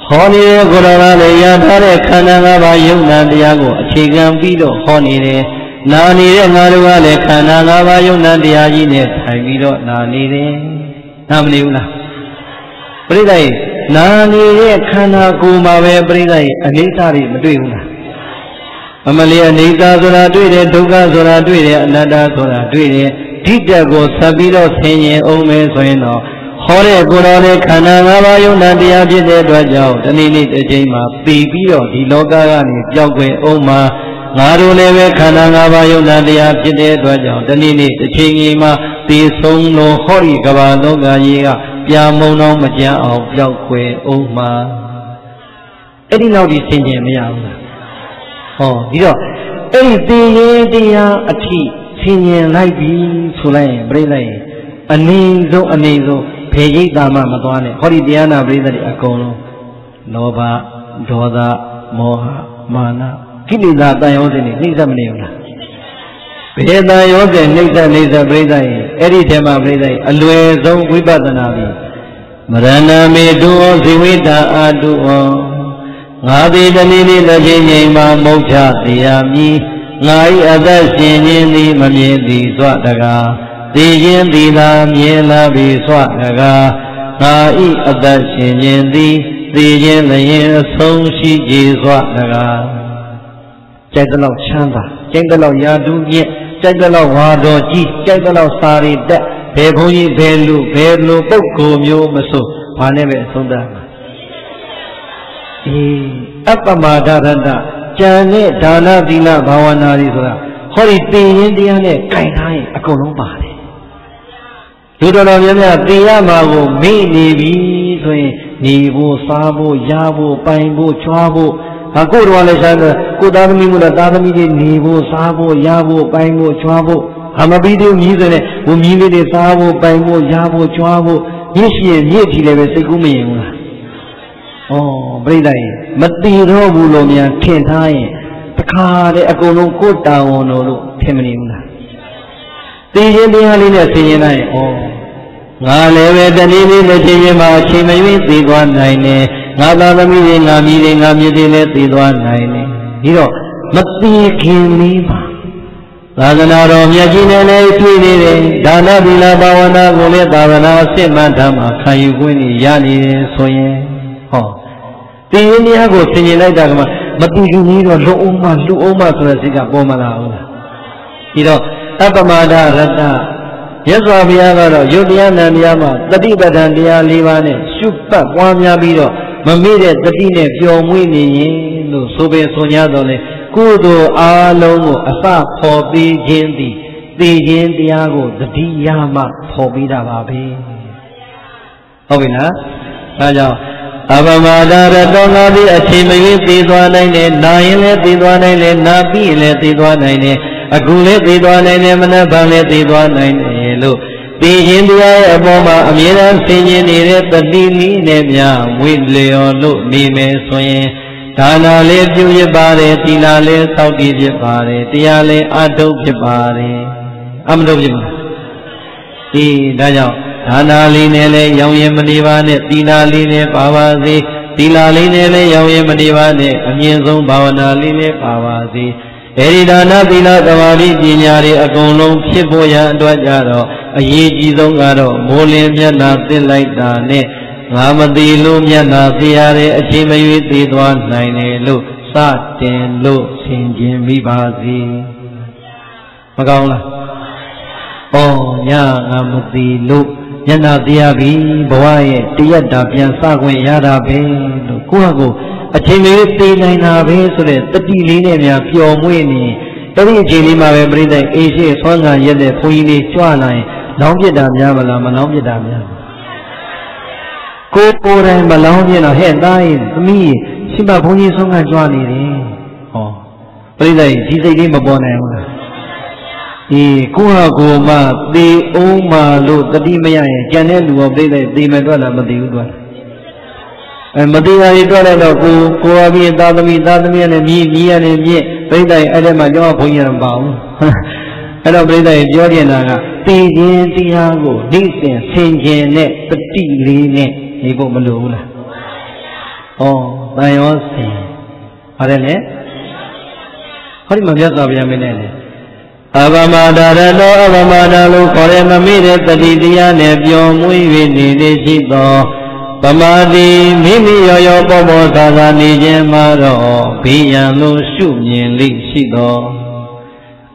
Honire gurarale yadhare khanana ba yugna diyago Achigam pido honire नानीरे नारुवाले खाना गावायों नादियाजी ने थाईवीरो नानीरे नाम नियुला परिदाई नानीरे खाना कुमावे परिदाई अनितारी मधुयुला अमले अनिता जोरा दुइरे दुगा जोरा दुइरे अनादा जोरा दुइरे तीजा को सबीरो सेंये ओमे सोयनो होरे गुराले खाना गावायों नादियाजी ने द्वाजाओ तनीनी तेजीमा बीबीरो दिलोगा गाने जाओगे ओमा नारुले वे खाना गावायों नादियाँ चिदे द्वाजाओं तनीनी तचिंगी माँ तीसोंगलो होरी गवादों गायीगा प्यामोंनो मचियाँ आउप्याउ कुए ओमा ऐडी नाउडी सिंजे में आऊँगा ओ इधर ऐडी दिये दिया अच्छी सिंजे लाई भी सुलाए ब्रेलाए अनेजो अनेजो भेजी दामा मतवाने होरी दिया ना ब्रेलाए अकोलो लोभा जोधा मोहा माना किन्हीं दाता यों से नहीं समझने वाला बेदा यों से नहीं समझ बेदा है ऐडी जमा बेदा है अलवे जो विपदा ना भी मरना में दुआ जीविता आदुआ आदि जनीनी लजीनी माँ मोक्षा दियामी लाई अदर्शनी नी मम्मी दी स्वादगा दीजिन दीला मेला भी स्वादगा लाई अदर्शनी दी दीजिन ये सोंशी जी स्वादगा चैतलो शांता, चैतलो यादूये, चैतलो वादोजी, चैतलो सारी दे, भेभूजी भेलू भेलू बुको म्यो मसो पाने में सुंदर ये अपमादारंदा चने दाना दिला भावनारी सुरा हरी तीन दिया ने कहीं नहीं अकोलों बारे दूसरों ने दिया मावो मेने भी सोए नीबो साबो याबो पाइबो चाबो अकूर वाले शायद को दादमी मुला दादमी के नीबो साबो याबो पाइबो चुआबो हम अभी देव नींद ने वो नींद ने साबो पाइबो याबो चुआबो ये चीले वैसे घूमे हुआ ओ ब्रेडाई मत्ती रो बुलो मियां ठेठाएं तकारे अकोलों को डाउनों लो ठेमनी हुआ तीजे दिहाली ने तीजे ना है ओ गाले वेदनी ने तीजे माची में भी तीगवान ना गादादमी गामी देने तीर्वान नाइने हीरो मत्ती खेलनी माँ राजना रोम्याजी ने इतनी देने दाना बिना बावना गोले दावना से माधमा खाई गुनी यानी सोये हो तीन यहाँ गोष्टी ये नहीं दागमा मत्ती जुनी रो लो उमा तो रसिका बोमला होगा हीरो अब मारा रता यज्वाबिया करो योदिया नानिया माँ तभी बदानिया लीवाने शुप्पा वामिया बीरो मम्मीरे तटीने प्योमुनी ये लो सुबह सोन्यादो ने कुदो आलोगो असा फोबी जेंदी आगो तटिया माँ फोबी दावाबे हो बिना आजाओ अब मारा रतो नादी अच्छी मगे तीद्वाने ने नाबी ले तीद्वाने ने अगुले तीद्वाने ने मना बाले तीद्वाने ने लो तीजिंदिया अबोमा अमीरा सिंजी नीरे तदीली ने म्या मुइले ओलो मीमे सोये ताना ले जुए बारे तीला ले साउदी जुए बारे तियाले आधो जुए बारे अम्बो जुए बारे ये दाजाओ Anali nele yauye manivane, Tilaline pavazi, Tilaline le yauye manivane, Anyezong bhavanaline pavazi. Eridana tila tavari jinyari akonlong shipoya dwajaro, Ayi jizongaro, Molemya nasi laitane, Ramadilu mya nasiyare, Achimayu titwan nainelu, Satenlu sinjin vivazi. Magaula. Oh nya ramadilu. Yana diya bhi bhawaye tiya dabyan sagwen yara bhe kuha ko achhe mere te naina bhe sule tati line mya pyo mwe ni tari jeli ma bhe pride eshe swanga yede phui ni chwa lai naw pyatta mya bala ma naw pyatta mya ko ko rai ma law pyatta he dai thami shiba bhonji swanga chwa ni de ho pride ji sai ni ma paw nai ho la Ee kuha ko ma te o ma lo tadi maya ye chane luo pe dai te ma twala ma te u twala ai ma te ya ye twala lo ko ko a bi ta tami ya ne mi ya ne mi pe dai ai de ma jaw phon ya ma baw ai lo pe dai pyo tin la ga te yin ti ha ko ni sin sin jin ne tati le ne ni pho ma lo la oh ban yo sin are ne hari ma pya sa pya me ne Abamada lo kore mamire tadidiya ne pyo muiwe nide shito Pamadi mimi yoyo popo sada nije maro Piyan lo shu nyen lik shito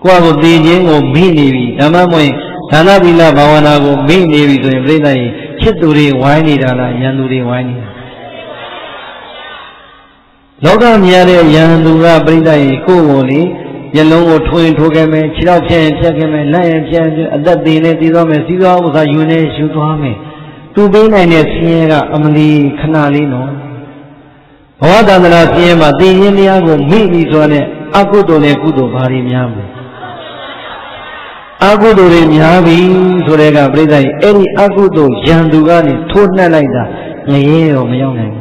Kwa ko dijin ko miniwi Dhamma moe sanabila bhavana ko miniwi Soe mridai chituri waini dala yanduri waini Loka miyare yandura mridai kukoli Yellow or twin programme, Chilachan, Chakame, Lion Chan, that the Netizome, Siga, Uzayune, Shutuame, two bin and a Sierra Amali Canalino. What other Siema, the Indiago, Mimizone, Akudone, Kudo, Parimiam, Akudore, Yavi, Torega, Breda, any Akudo, Jandugani, Turna Laida, Nayeo, Mayone.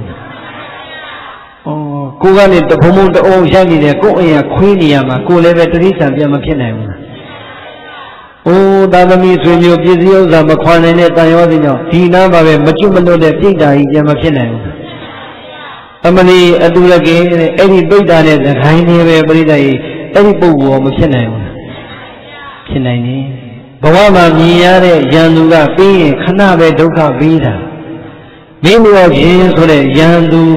Kugalit the Pumunda O Jagida, Koya, Quiniama, Kulevetrisa, Yamakinam. Oh, Dadami, Sunio, Pizioza, Maquanet, Iodino, Tina, Machumano, the Tita, Yamakinam. Amani, Adulagay, any Bridanet, and Haini, Briday, any Pugu, Makinam. Kinani, Bawama, Niare, Yanuga, P, Kanabe, Doka, Vida. Mimio Jensole, Yandu,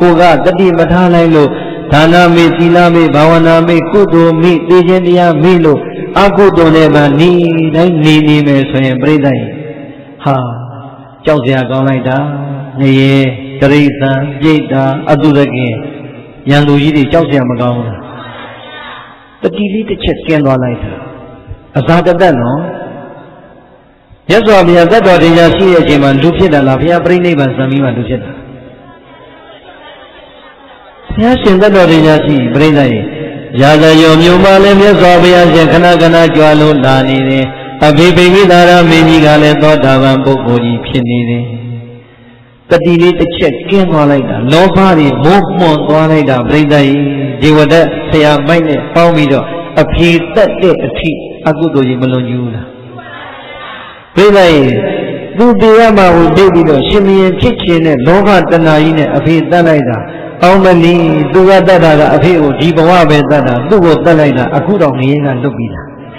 Koga, Tati Matalailo, Taname, Tilame, Bawaname, Kudo, Mi, Tijenia, Milo, Akudo Neva, Ni, Meso, Bredai. Ha, Chausia Golaida, Naye, Teresa, Jeda, Adulake, Yandu Yidi, Chausia Magauna. The deleted Cheskian Golaida. Asada Dano. Yes, I have that or in Yashi, Jiman, Dupita, Lavia, bring neighbors, Samima, Dupita. Yes, in that or in Yashi, Breda, Yada, Yoma, Lemia, Zobia, Jacanagana, Jualo, Dani, a baby, Dara, Minigale, Dodavan, Bogoli, Pinini. The deleted check came all like that. No party, movement, all like that, Breda, you were there, say, I mind it, Palmido, a piece that day, a piece, a good Yimalo. Pillai, do the Yama baby, Shimmy and Kitchen, and Loga Tanaine, a pit Dalaida, Omani, Duga Dada, a pit, Jibawa Dada, Dugo Dalaida, a good on me and Lubina.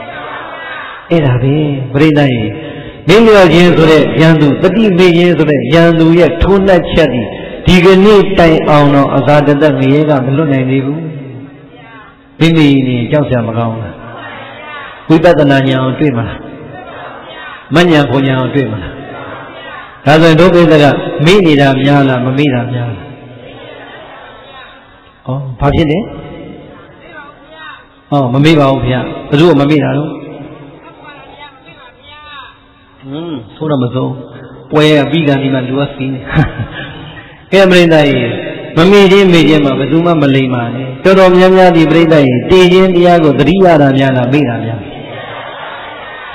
Elabe, Bredai, Millia Jensore, Yandu, the deep Jensore, Yandu, yet Tuna Chadi, Tigani, Tai Ono, Azada, the Miega, Luna, Nibu, Bimini, Josia Magona. We better than your dreamer. Manya Punya Dreamer. Rather than that, Mini Damiana, Mamina Miana. Oh, Pajide? Oh, Mamiba Opia. The Zoo Mamina. Sonamazo, where Vigan even do a skin. Here, Brenda, Mamidi, Medium, Bazuma, Malima, Torom Yamia, the Brenda, Tijan, Diago, the Ria Damiana, Mina.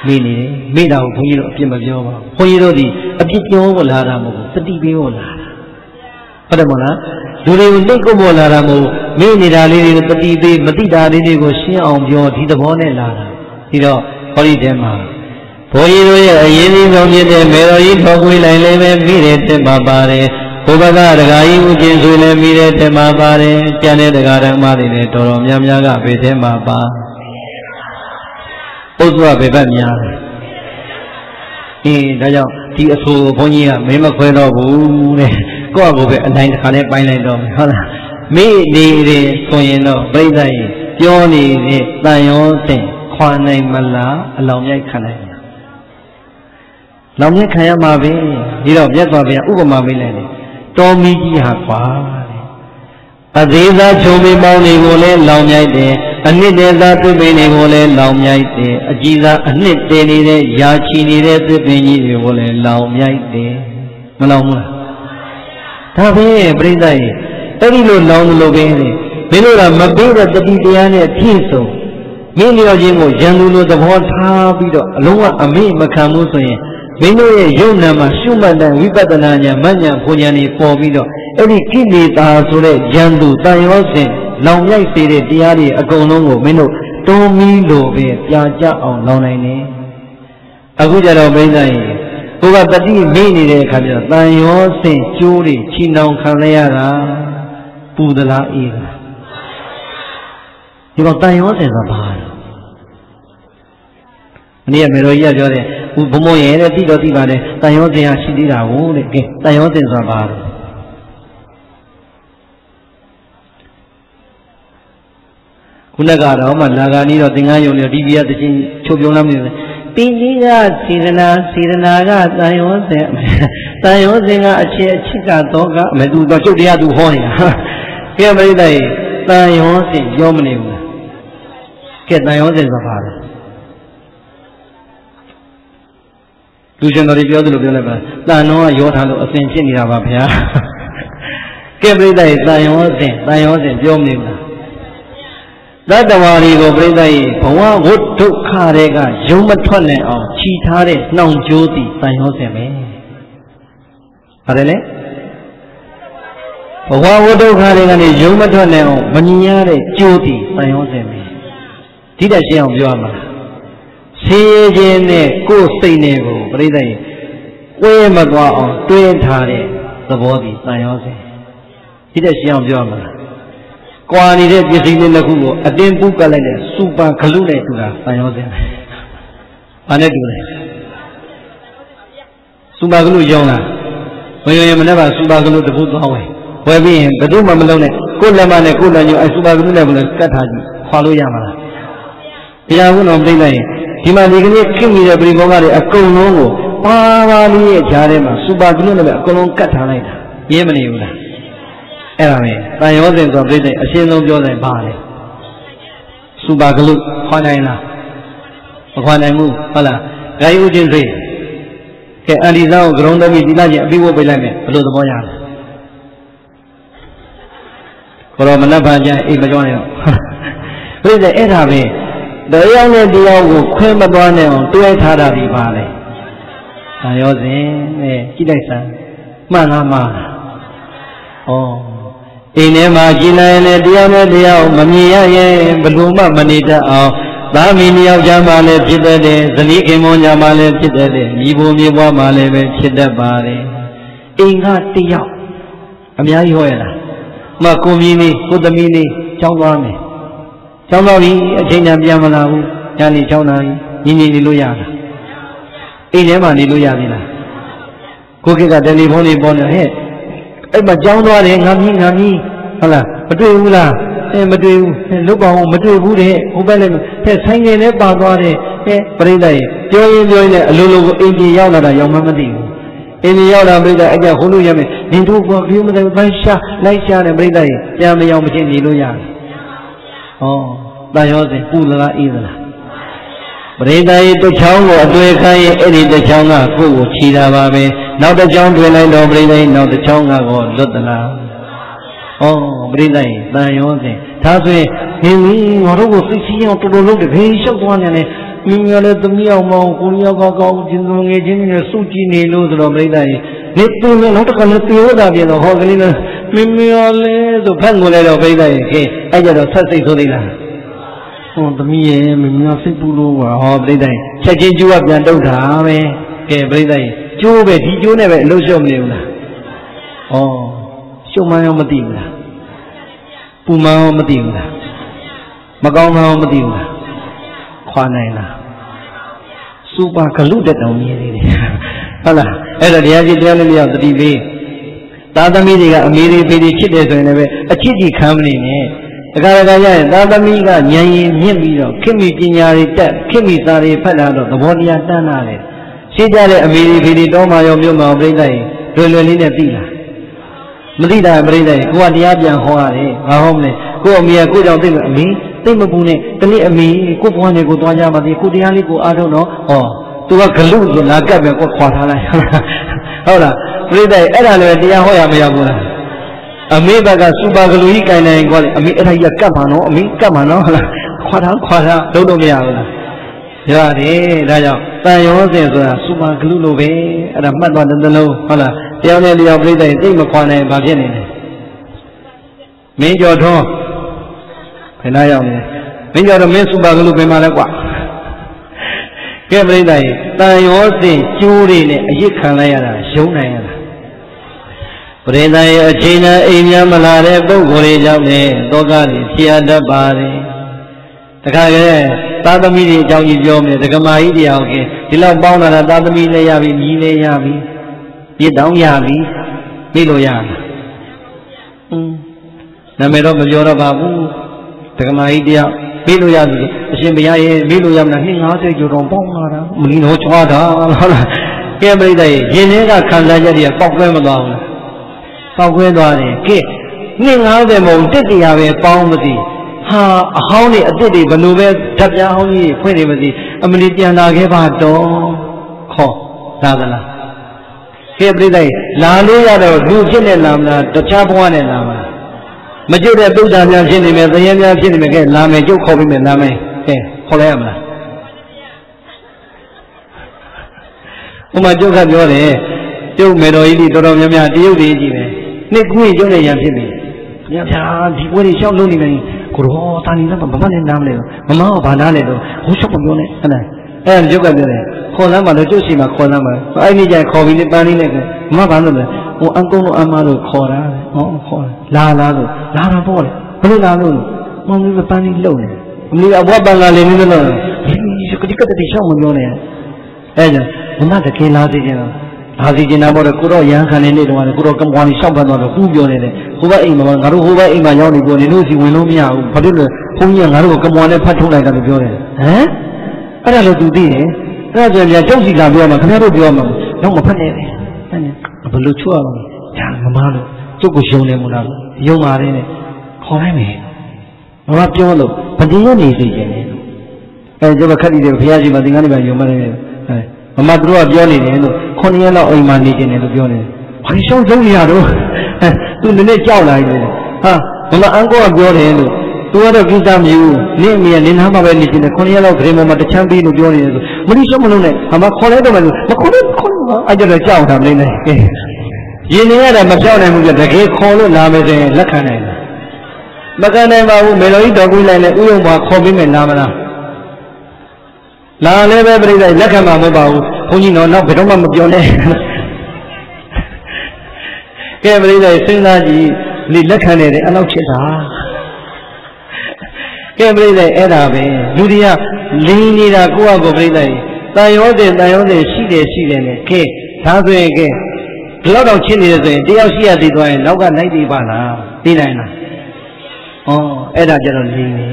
Meaning, made out for you of Yamajova, for you, a Pitio Laramo, the DBOla. Padamona, do they make a Laramo, meaning a lady with the DB, Matida, Lady Gosia on your Tidabone Lara, Tida, Polydema, पोई रोई अयेनी जोगिते मेरो ई ठोकुई लाइले में मीरे ते बाबारे उबगा रगाई उजे झूले मीरे ते बाबारे चने दगा रमादी ने तोरो म्या का बेथे बाबा उजवा बेबन म्या ए दाजो ती असो बोंजी का मेम खोय दो बू ने को को बे अनाई तखा ने पाई लाइ दो हो ना मे नी रे सोयिन दो पैदाई प्यो नी ने तान यो सिन ख्वा नाई मला अलौं याई खा नाई लौंगे खाया मावे हिरो व्यक्वा भया उपमा मिले ने टोमी जी हाक्वा अदेजा छोबे बाउने बोले लौंगे दे अन्य देजा तु बेने बोले लौंगे दे अजीजा अन्य तेरी रे याची नीरे तु बेनी रे बोले लौंगे दे मलाऊंगा तबे ब्रिदाई तेरी लो लौंग लोगे ने मेरे रा मबेरा तभी दिया ने ठीक तो मेरे और जिमो जंगलो दबाव था बिरो लोगा अमी मकामु सोये मैंने ये योजना मशुमन विपदना ने मन्या पुन्यानी पोविदो ऐसी किन्हीं तासुरे जंतु तायोसे लौंगाई सेरे त्यारी अकोनोंगो मैंने तो मिलो बे त्याजा और लौंगाई ने अगुजरो बेजाई उगा तटी मैंने देखा जो तायोसे चूरी चिनाओं खाने यारा पूदला इरा ये बात तायोसे सबार नहीं मेरो ये जो रे बुमो ये रे ती रोटी बारे तायों से आशी दी रावू लेके तायों से सवार कुलगारा मल्लागा नी रोटी गाय योनी डीबिया तो चीन छोपियों ना मिले पिंडीगा सीरना सीरनागा तायों से गा अच्छे अच्छे का तो का मैं तू बच्चों दिया तू होए क्या मेरी दाई तायों से योम नहीं हुआ क्या तायों से सवार दूसरे नौरी प्यार दिलो दिलो लगा तानो योथा लो असेंशन निरावा भैया क्या ब्रेडा है तायों से जोम निकला दादवारी को ब्रेडा है भवा वोटु खारेगा जोम थोले और चीथारे नाउ जोती तायों से में अरे ले भवा वोटु खारेगा ने जोम थोले और बनियारे जोती तायों से में ठीक है जी हम जो आमा सेजे ने कोसे ने वो परिदे वे मगवा और ट्रेन थारे सबोधी तायों से इधर सियाम जो आमला कुआनी रे जिसी ने लगूंगो अधेंपु कले ने सुबह खलू ने तुला तायों से आने तुले सुबह खलू जाऊँगा वही वही मने बास सुबह खलू तो बहुत भाव है वही भी गधू ममलों ने कोल्ला ने कोल्ला जो सुबह खलू ने बोले कथा जी खालू यामला पियावू नाम दे हिमालय के लिए क्यों मेरे परिवार के अकोलों को पावाली जा रहे हैं सुबह दिनों में अकोलों का थाना है ये मनी हुआ ऐसे तायों से तो अपने अशेनों जो ने बाहर सुबह कल खाना है ना खाना मु हला कई उचित है कि अलीजाओ ग्राउंड में दिला जाए अभी वो बिल्ला में बलो तो बोझा है करो मन्ना भाजा एक बजाने हो इधर ऐसा भी दरियाओं ने दियाओं को खून बदवाने और तुए थारा भी बाले तायोजे ने किधर सा माना माना ओ इन्हें माजिना ने दियाओं ममिया ये बलूमा मनीता ओ दामिनिया जामाले चिदे दे जनी के मों जामाले चिदे दे मीबो माले में चिदे बाले इंगा तियाओ अम्याई होएगा माकुमीनी कुदमीनी चावाने चाउनावी अच्छे नब्ज़ा मलावू यानी चाउनावी इन्हें लुया था इन्हें मानी लुया दिला कुकी का टेलीफोन ही बोल रहे एक बार चाउनावी गामी गामी हला मटुए उला ए मटुए लुबाऊ मटुए बूढ़े उबले ते संगे ने बागवारे ए परिदाई जोई ने लुलु इंडी याऊ ना याऊ मम्मी इंडी याऊ ना परिदाई अगर होलु यामे निंदू बागियों में बंशा लाइशा ने परिदाई यामे याऊ मचे निलुया ओ तायों से पूला इधर बरेदाई तो चाऊंगा अधूरे खाए ऐडी तो चाऊंगा को चीरा बाबे नाउ तो चाऊंगे लाइन डॉ बरेदाई नाउ तो चाऊंगा को लुटना ओ बरेदाई तायों से तासे हिमी वालों को सिचियों तो लोग भेजो कुआने ने मियाँ ले तो मियाँ माँ कुनिया का काउ जिंदगी जिंदगी सूची नहीं लूट लो बरेदाई नेतू में नोट करने तो मिम्मी वाले तो भंग बोले लो बेइज्जती के ऐसा तो सच ही तो नहीं ना Mama Garagaya, Dadamiga, Yayi, Yimiro, Kimi Ginyari, Kimi Sari, Panado, the Bodia Tanare. She died at a very, very doma of Yuma Breda, Dolina Pila. Madida Breda, Guadiabia Hoare, a homely, go me a good of me, Timabune, Taliami, Kupone, Guayama, the Kudialiku, I don't know, or to a Kalu, Lagabia, Quatala. Hola, Breda, Ella, the Ahoya Mayabula. Ami baga suba galui kai nai gole ami raya kamano ami kamano khwara dou dou mya la ya de da jaw tan yaw sin so suba galu lo be ada mat twa tan lo hola tyaw ne lyaw prai dai tai ma khwa nai ba phet ne min jaw tho khai na yaw ne min jaw do min suba galu be ma la kwa ke prai dai tan yaw sin chou ri ne ayit khan lai ya da yong nai ya Preda China Enya Malare Bogore Jame, Dogari, Tiada Bari. The Kagare, Tadamini Jangi Jome, the Gamaidia, okay, Tila Bona, Tadamina Yavi, Nile Yavi, Yedang Yavi, Milo Yavi. Namero Majora Babu, the Gamaidia, Milo Yavi, Shimia, Milo Yam, you don't bomb, Mino Chada, every day, Yenega Kandaja, Pokemon. Pagwe doare ke ninga de mon tittiya be paung mati ha ahong ni atit de banu be dapya ahong ni phwe ni mati amani tyan la ke ba do kho da la ke pri dai la lo ya do lu phit ne la ma tacha bwa ne la ma ma chit de puttha mya phit ni me tayen mya phit ni me ke la me chuk kho pi me la me ke kho lai ya ma uma chuk ka pyo de chuk me do yi ni tor tor mya mya ti yut de ji be Ni kui jo ne yam phimi ya phya di bwe ni chao lo ni mai ko ro ta ni na ma ma ne nam le ma ma ba na le do ho chok pyo ne ana ai jo ka pyo ne khon la ma lo chok si ma khon la ma ai ni ja kho bi ni pan ni ne ma ba lo le ho an kong lo an ma lo kho da ho kho la la lo la ra bo le blo la lo ma ni ba pan ni lo ne ni a bwa ban la le ni lo ni ko di ka ti chao ma pyo ne ai ja ma ta ke la si je Haji Nabo Kuro Yankan and Edward Kuro Kamwani Shamban or Hugo in it, Huba Ima, Garuba Ima Yoni, Bonuzi, Wilomia, Padula, Humian, Garu, Kamwan, and Patula, and the Bureau. Eh? I don't do this. Rather, Josie Labioma, Canero Bioma, no more Pane, Balutua, Yamano, Tokushone Munal, Yoma, Kome, Rapiolo, Padioni, and Javakari, the Piaji, but the animal you married. Madru of Yoni, Coniella or Imani in the Yoni. I shall do Yadu to the next hour. Ah, on the uncle of Yoni, to other Vizam, you name me and in Hamavan in the Coniella of Remo, the champion of Yoni. Munishamune, I'm a collateral. I did a shout. I'm in it. Yenea and Machan and the great colon, Namade, Lacane. Macaneva, Melody, Dogula, and Uyuma, Kobim and Namana. La never believe I like a mamma bow, who you know, not but on your name. Every day, Sinadi, Lilakane, and Ocheta. Every day, Edabe, Ludia, Linida, Guago, Brida, Diode, Side, Side, K, Tabe, Glot of Chile, Diosia, Didoy, Loga, Lady Bana, Dinana. Oh, Eda Geraldini,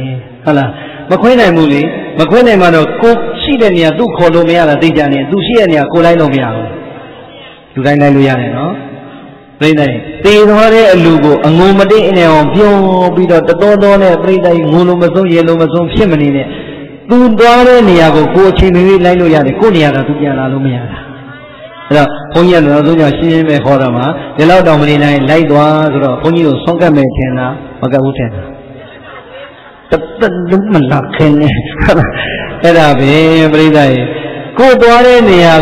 Hala, Maquina Moody, Maquina Mano, Cook. She then ya do call me out of the Jane, do she and ya call I know me out. You can know Yane, no? Breda, they are a lugo, a moment in a pure bit of the Dodon, a Breda, Mulumazon, Yellowazon, Shemini, do Dora, Niago, Cochi, Lino Yane, Kuniana, to Yana Lumiana. Honya, Zunia, Shime, Horama, the Loud Dominina, Laidwa, Honyo, Songa Metena, Magabutena. The Luman every day, go to Arenia,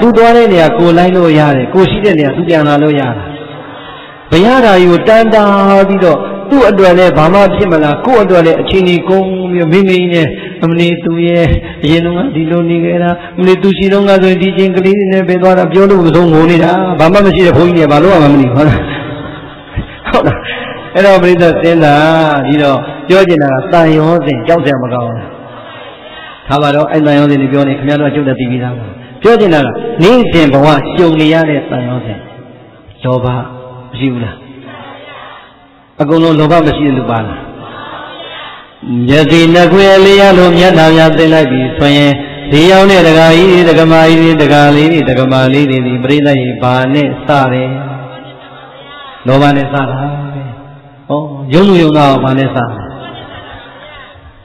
go to Arenia, go Lino Yare, go Sidenia, to Diana Loyana. Bayara, you tanda, tu adua le bama bimala ku adua le achini kong yo bimi ne amne tu ye yenunga diloni gera amne tu sinonga so di jingli ne bedwara pyo lu so ngo ni da bama ma si de bhoin ne ba lo ma mni ho la ho la era prita tin la di lo pyo chin la tan yon sin jauk sia ma kaung tha ba lo ai tan yon sin ni pyo ni khmya lo jauk da ti pi da pyo chin la ni sin bwa shung ni ya le tan yon sin lo ba ji u la अगुनों लोभा machine दुबार यदि नगुए लिया लोग या नाम याद दिलाए बीसवाये दिया उन्हें लगाई दगमाई दगाली दगमाली दी ब्रीना ही बाने सारे लोभा ने सारा ओ यूं यूं ना बाने सारे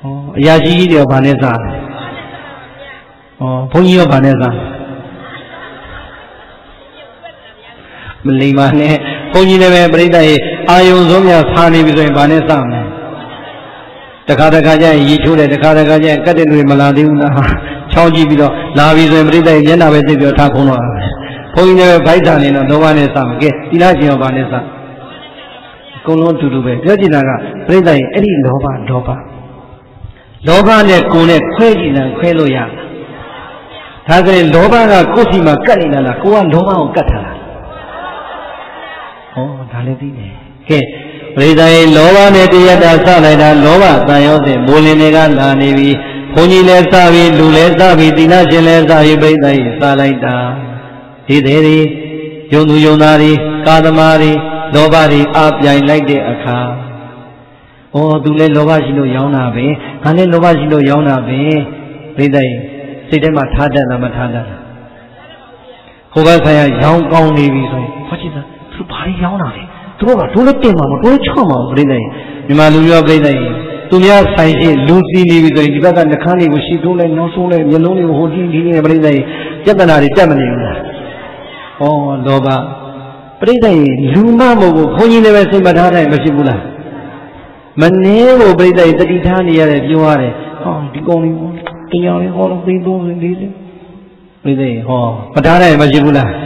ओ याजी दिया बाने सारे ओ पुण्य बाने सारे मिली माने पुण्य ने मैं ब्रीना ही आयों जोमिया थाने भी जोए बाने सामने तखा तखा जाए ये छोड़े तखा तखा जाए कटे नूरे मलादी उन्हें छाऊंजी भी लो लावी जोए मरीदा ये जना वैसे भी उठा खोना फोगी ने भाई जाने ना दो बाने साम के इलाजियों बाने साम कौनों टूटू बे जजी लगा मरीदा ये ऐडी लोबा लोबा लोबा ने कोने खेली ना खेलो यार ताकि लोबा का कुछ ही मकली ना कुआ लोबा उकता ओ धाले दी है के वृद्धाएं लोवा में दिया दासा लेना लोवा तायों से बोलने का लाने भी खुनी लेता भी लूलेता भी दिना चलेता भी वृद्धाएं सालेता इधरी योनु योनारी कादमारी लोबारी आप जाएं लाइक दे अखा ओ दूले लोवा जिलो याऊना बे खाने लोवा जिलो याऊना बे वृद्धाएं सिटे मठादा ना मठादा होगा साया याऊं काऊं ने भी सोए पचिता तू भारी याऊना बे तोड़ा तोड़े तेमा मो तोड़े छामा ब्रेडा ही निमालुया ब्रेडा ही तुम यार साइज़े लूटी नहीं भी तो इतना का नखाने को शीतोले नौसोले यलोले वो होती नहीं ब्रेडा ही क्या नारी क्या मने होना ओ लोबा ब्रेडा ही लूमा मो वो होनी ने वैसे मरा रहे वैसे बुला मन्ने वो ब्रेडा ही तड़ी ठानी यारे जुआरे हाँ डिगोनी यारे और ब्रेडा ही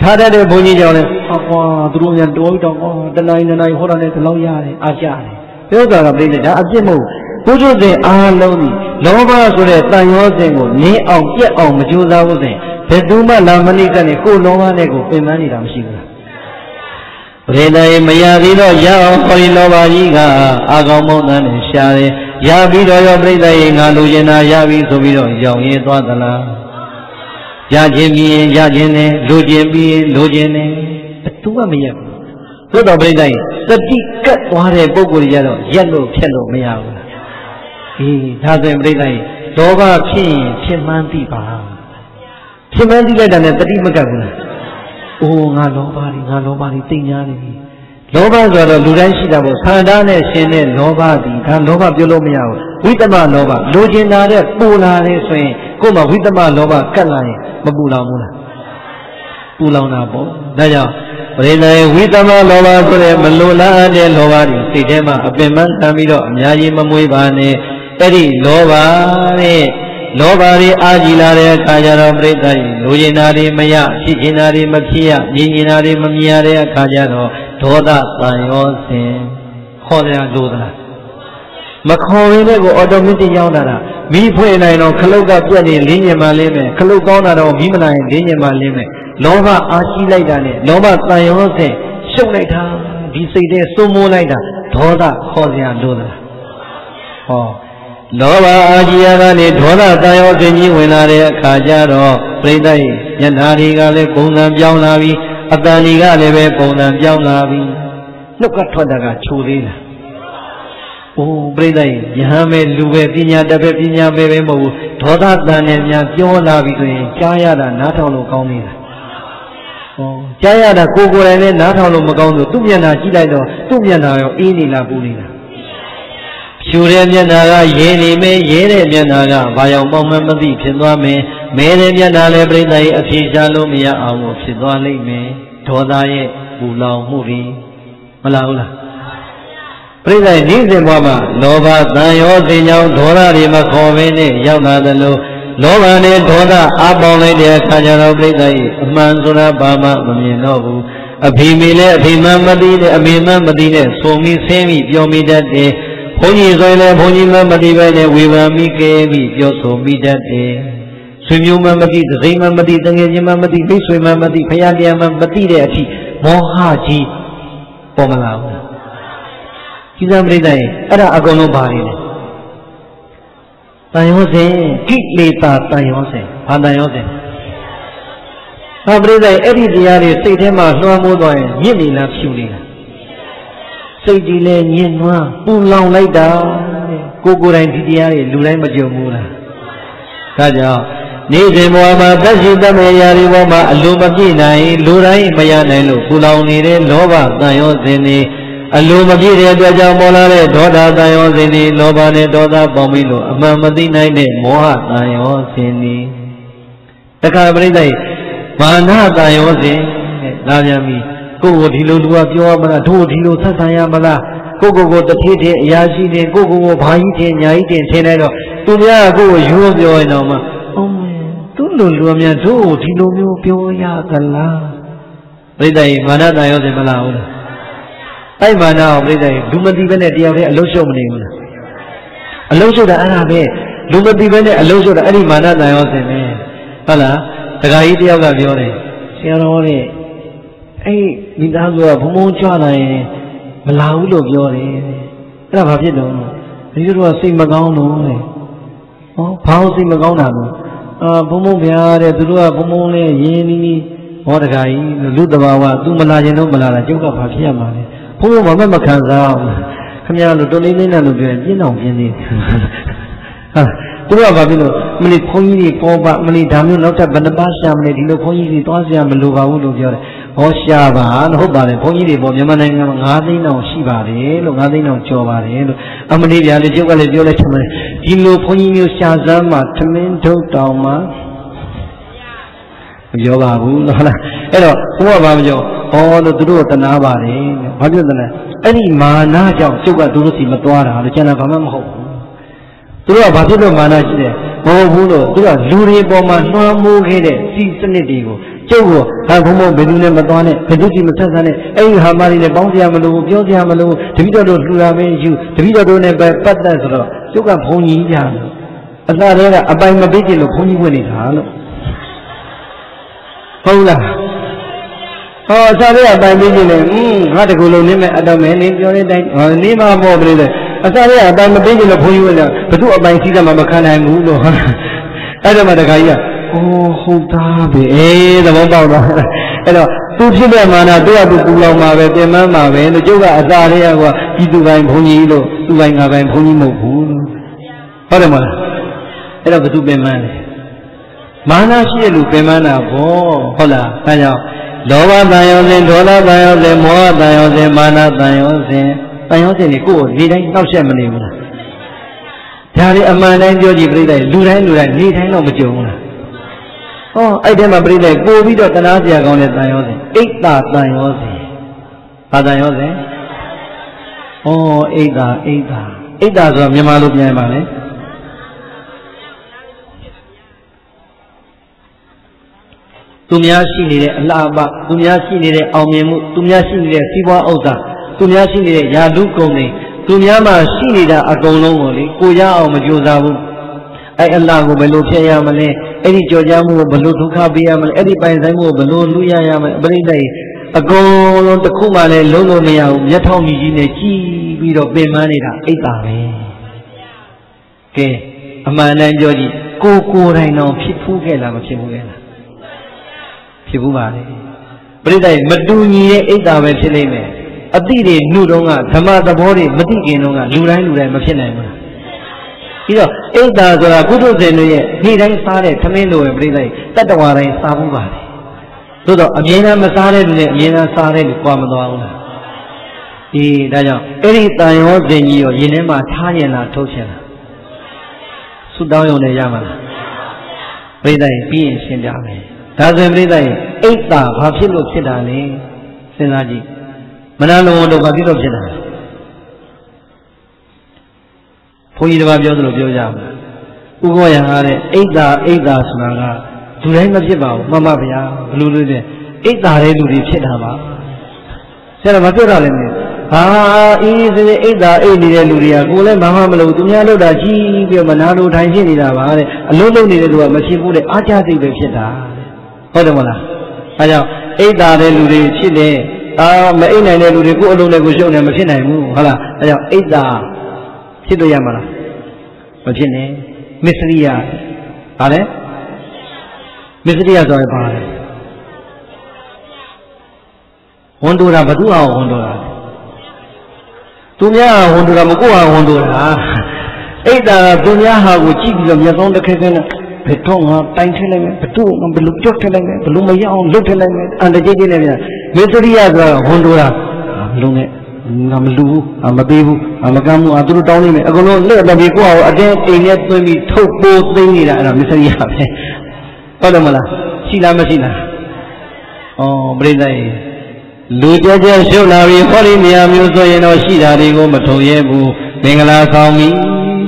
थारे दे बोनी जाओले अप्पा दुरुम यार दो इटो दलाई हो रहा है तो लाऊं यारे आजा है ये तो आप ले जा अच्छे मो कुछ दे आलोनी लोबा सुरे तायों से मो ने आउ ये आउ मजूदा हो से फिर दूमा लामनी का ने को लोबा ने को पेमानी रामशिवा रेनाई मैया रीलो याओ कोई लोबा जी का आगामों ने शारे या बीरो या रेनाई गालू जेना या बी तो बीरो जाओ ये तो आदला जाजेने लोजेने तू मिया तो डबले नहीं तभी कट वाले बोगुरी जालो येलो खेलो मिया ये जाते डबले नहीं लोगा चिमांती ले जाने तभी मगर बुला ओ गालोबारी तिंजारी लोगा जालो लुरांशी जावो सांडा ने शेने लोगा दी था लोगा बिलो मिया वितमा लोगा लोजेना रे पूला रे सोए को वितमा लोगा कलाए बबूला मुना पुलाउना बो दया रेना वितमा लोवा करे मलोला ने लोवारी सीधे मा अभिमान तामिरो अन्यायी ममुई बाने तेरी लोवारी आजीला रे काजरा ब्रेदाई लोजेना रे मया सीजना रे मखिया जीजना रे ममिया रे काजरो धोदा तायो से खोदा जोदा मखोवे ने वो ऑटोमेटिक याना ना मी फूले ना इनो खलोगा प्याने लेने माले में खलोगाओं ना रो मी मनाए लेने माले में लोभा आची लाई डाले लोभा तायों से शो लाई था बीसे दे सुमो लाई था धोरा खोजिया धोरा ओ लोभा आची याने धोरा तायों से नी वेनारे काजारो प्रेताई यनारी गाले कोना जाऊना भी अतानी गाले बे कोना जाऊना भी नुकट ओ ब्रेडाई यहाँ में लुबे पिन्या डबे पिन्या में वे मो थोड़ा दाने में क्यों लावी तो ये चाया रा नाथालो काउनी रा ओ चाया रा कोगोरे ने नाथालो मकाउनो तुम ये ना चिला दो तुम ये ना यो इनी ला बुली रा शूरे में ना रा ये ने में ये रे में ना रा भाइयों मामा मधी फिरवा में मेरे में ना ले ब्रेडाई अच्छी जालो में या आओ फिरवा ले में थोड़ा ये बुलाओ मुरी मलाउला प्रेताई नींदे मामा लोभा तायों से जाऊं धोरा रे मखोवे ने जाऊं नादलो लोभा ने धोरा आप बोले दे काजरो प्रेताई अमान सुना बामा मम्मी नोबु अभीमिले अभीमा मदीने अभीमा मदीने सोमी सेमी योमी जाते होनी सोइले होनी मदीबे ने विवामी के भी यो सोमी जाते सुम्युमा मदी ज़िमा मदी तंगेजिमा मदी बिसुमा मदी फयादियामा मदी रे अच्छी मोहाजी पोमलाव किसान रिदा है अरे अगोनो भारी ने तायों से किलेता तायों से हाँ तायों से हम रिदा है ऐसी दियारे सही थे मासूम मोड़ो है ये नीला शुरू है सही दिले ये ना पुलाव लाई दाव कोगुराइन दियारे लुलाइन मज़े मुरा काजा निजे मोहमा दर्शिता में यारी मोहमा लुमकी नहीं लुराई मया नहीं लो पुलाव नीरे लोबा तायों से ने अल्लू मगी रे जाओ मोला रे धोधा दायों सेनी लोभा ने धोधा बोमी लो अम्मा मदीना ने मोहा दायों सेनी तका बड़ी दाई बांधा दायों से राजामी को ढीलो लुआ क्यों बना धो ढीलो ससाया बना को तथी थे यासी ने को भाई थे न्याई थे सेना लो तुझा को यूं क्यों है ना माँ तू लो लुआ में धो ढीलो में क्यों या कल्ला बड़ी दाई बांधा दायों से बना हो I mana orang ini, dua tiga ni dia ada alusho meni mana, alusho dah ada apa? Dua tiga ni alusho dah ada mana dah orang ni, kalau tegai dia ada biar ni, siapa orang ni, minta gua bermuncul ni, melayu lo biar ni, kenapa macam tu? Jadi tu si magau ni, oh, pahau si magau nama, bermuncul biar ni, tu bermuncul ni, ini, orang tegai, lu dawa, tu melayu no melayu, juga fakir mana. Pukul mama makan ram, kami ada tu ni nak lupa, dia nak ni. Ah, tu apa bini? Meni koi ni koba, meni dami nak cakap benda bahasa, meni dilo koi ni tuan siapa lupa ulu biar. Oh siapa? Anu barai koi ni boleh mana yang ngadai nak si barai, lo ngadai nak cow barai, lo. Amni dia le jual cuma dilo koi ni siapa macam entau tau mah. Jual baru, lah. Elo, tu apa bini? Oh, lo dulu tanah barai, baru tanah. Ani mana jauh juga dulu si matuara, lo jangan faham aku. Dulu apa dulu mana je, mau bulu, dulu luri boma, mahu kene, si seni dia. Jauh, aku mau berdua matuane, berdua si matuane. Ayuh, hamari le bangsi hamalu, bangsi hamalu, terbiar dulu lurame ju, terbiar dulu ne berpat dah sura. Juga puni jah. Asal ada abai mabiji lo puni bukan dah lo. Kau lah. Oh, asal dia abai begini, ada golong ni, ada main ni mama beri le. Asal dia abai begini le, boleh le. Betul abai si dah mama makan ayam ulo. Ada mana kaya? Oh, hutan be, dah bawa dah. Ada tu siapa mana tu ada pulau mabe, teman mabe. Lo juga asal dia gua itu gaya punya lo, tu gaya gaya punya mabu. Ada mana? Ada betul bermana? Mana sih lu bermana? Oh, hola, tanya. लोवा दायों से, ढोला दायों से, मोहा दायों से, माना दायों से निको नीराई नौशे मने मुना, यारे अमाने जो जीवरी दाय, लुराई नीराई नौ बच्चों मुना, ओ ऐसे मारी दाय, गोभी जो तनाज़ जागाओं ने दायों से, एक दायों से, ओ एक दा जो हम ये मालूम नहीं माने तुम्यासी निरे लाबा तुम्यासी निरे आमेमु तुम्यासी निरे सिवा ओदा तुम्यासी निरे यादू कोने तुम्यामा सी निरा अगोलों वाले कोया आमजोजावु ऐ अल्लाह को बलोचे यामले ऐडी जोजामु वो बलो धुखा भी यामले ऐडी पैंसामु वो बलो लुया यामले बड़ी दाई अगोलों तकुमाले लोलों में याऊ यथाओ निजीने ची बीरो बेमाने रा ऐतावे के अमाने जोजी को Sibu barai. Berdaya madunya eda macam ni. Adi re nurunga, sama tabore mati kenonga, lurai macam ni mana. Kita eda zora guru zenuye, ni rai sare, thamelo berdaya, tatawarai sabu barai. Tudo, amena masare ni, amena sare ni kuam doang. Ini dah jauh. Eri tayo zeniyo, ini macamnya lah tosya. Sudah yang ni zaman. Berdaya pin sendiri. ताज़े मरीज़ा है एक ता भाषी लोग से डाले सेनाजी मना लोगों लोग भाषी लोग से डाले पूरी दवा बियों लोग बियों जाम उगो यहाँ रे एक दा सुनागा दूर है मर्जी बाव मामा भैया लूलू ने एक दा रे लूली से डाला चलो बाकी उठा लेंगे। हाँ इदा एलिया मामा लो तुम्हें लोटा जी पे मना लो उठाई निरा भारे लो लो नीरे लुआ मछी पूरे आचा दी पे छेदा हो तो बोला अच्छा एदा रे लुरे छिले आ मैं ए नाने लुरे को लो ने को शो ने मछी नाई मु होला अच्छा एदा छितो या मारा मछी ने मिस्रिया अरे मिस्रिया जो है बाहर होंडोरा बदू आओ होंडोरा दुनिया होंडोरा मुको आओ होंडोरा ऐसा दुनिया हाँ वो चीज़ जो मैं सोच रखे थे ना बेटों हाँ टाइम चले गए बेटों हम बेलूक चोट चले गए बेलूम भैया हम लूट चले गए अंदर जेजे ले गया मिस्रिया जो होंडोरा हम लोग हम लूबू हम बेबू हम कामू आधुनिक टाउनी में अगर लोग ले अभी को आओ अजय एलियत तो भी थोक बोत नहीं निरा ना मिस्रिया में पढ़ो मला सीना में सीना ओ ब्रेडा ये लूटे जैसे नावी फरी मियाँ म्यूज़ो ये ना सीधा रिगो मतो ये बु बेंगला कामी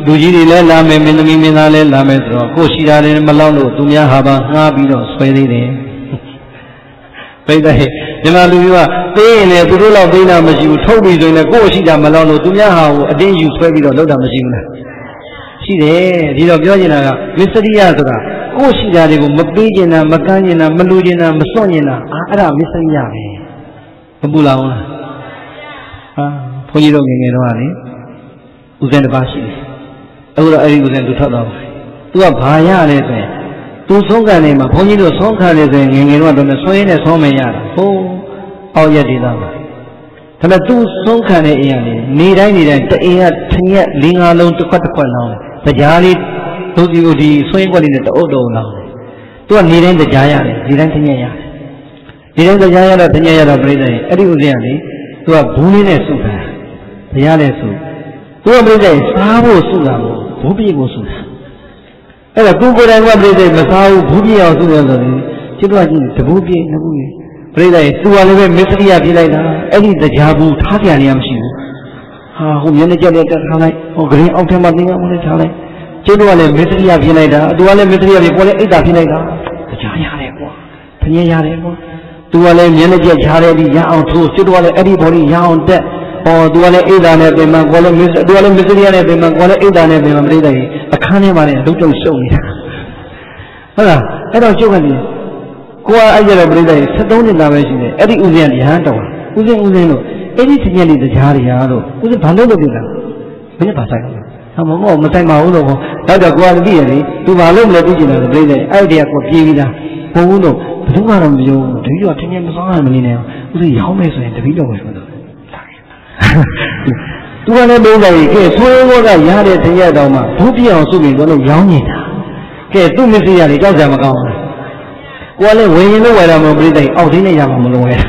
दूजी रिले लामे मिन्मी मिनाले लामे तो कोशिरा रे मलालो तुम यहाँ हवा ना बीरो स्पेरी रे ब्रेडा ये जनालुवा ने तुझे लाओ देना मशीन ठोक भी जो ने कोशिरा मलालो तुम यहाँ हो अधेड़ यूज़ पे भी लो दा मशीन ना सीधे जीरो क्यों जीना का मिस्रिया तो था कोशिरा देखो मब्बी जीना मकान जीना मलू जीना मसों जीना आरा मिस्रिया है बुलाओ ना हाँ फोजी लोग ये नवाने उसे न बासी अगला अरे उसे न उठा दाव तू अब भाया लेते तू सोंगा नहीं माँ फोजी लोग सोंगा लेते ये नवाने तो न सोए न सो में यार हो और ये दिला तो मैं तू सोंगा नहीं यानी नहीं रहे तो ये ठंडिया लिंगा लों तो कट कर लाऊं तो जारी तो जो जी सोएं वाली ने तो ओ दो लाऊं तो निरेंद्र जाया ने निरेंद्र जाया ना तो निरेंद्र ब्रेडा है अरे उसे यानी तो आप भूने ने सुना याने सुन तो आप ब्रेडा है साबो सुना वो भूबी को सुना ऐसा तू को रहेगा ब्रेडा है साबो भूबी आओ सुना तो चिपका जी तो भूबी ना भूबी ब्रेडा है तू वाले में मिस्रिया भी लाया अरे दजाबू था क्या नहीं आमशी हाँ वो मैंने चले कर खाना और ग्रीन आउट है मरने का मुझे खाना चलो वाले मिस्रिया भी नहीं था दुवाले मिस्रिया भी बोले इधर भी नहीं था तो जा यारे को तो ये यारे को दुवाले मैंने जो झाड़े भी यहाँ उठो चलो वाले अरी बोली यहाँ उठे और दुवाले इधर ने बेमां बोले मिस दुवाले मिस्रिया ने बेमां बोले इधर ने बेमां मरे रही अखाने मारे डूटो सोने हाँ ऐसा चोगा नहीं को आज जब मरे रही सदोने दावे चीने अरी उसे यहाँ तो उसे ऐसी चीज़ें ली तो जा रही हैं तो उसे भांडो तो दिला मुझे भाषा का हम वो मताई माहौल हो तब जब गुआल भी है नहीं तू मालूम लेती चीज़ तो ब्रेड है आइडिया को पीवी ना वो लो तुम्हारा जो ढूंढो चीज़ें मसाला मिली नहीं उसे यहाँ में सोए तभी लोग उसमें तो तुम्हारे ब्रेड है कि सोए वो का यहाँ ले चीज़ें दाव मां भूतिया हो सुबह वाले यहाँ नहीं था कि तुम इसी यार क्या जमाओ वाले वही लोग वाला ब्रेड है और इन्हें जमा मिलोगे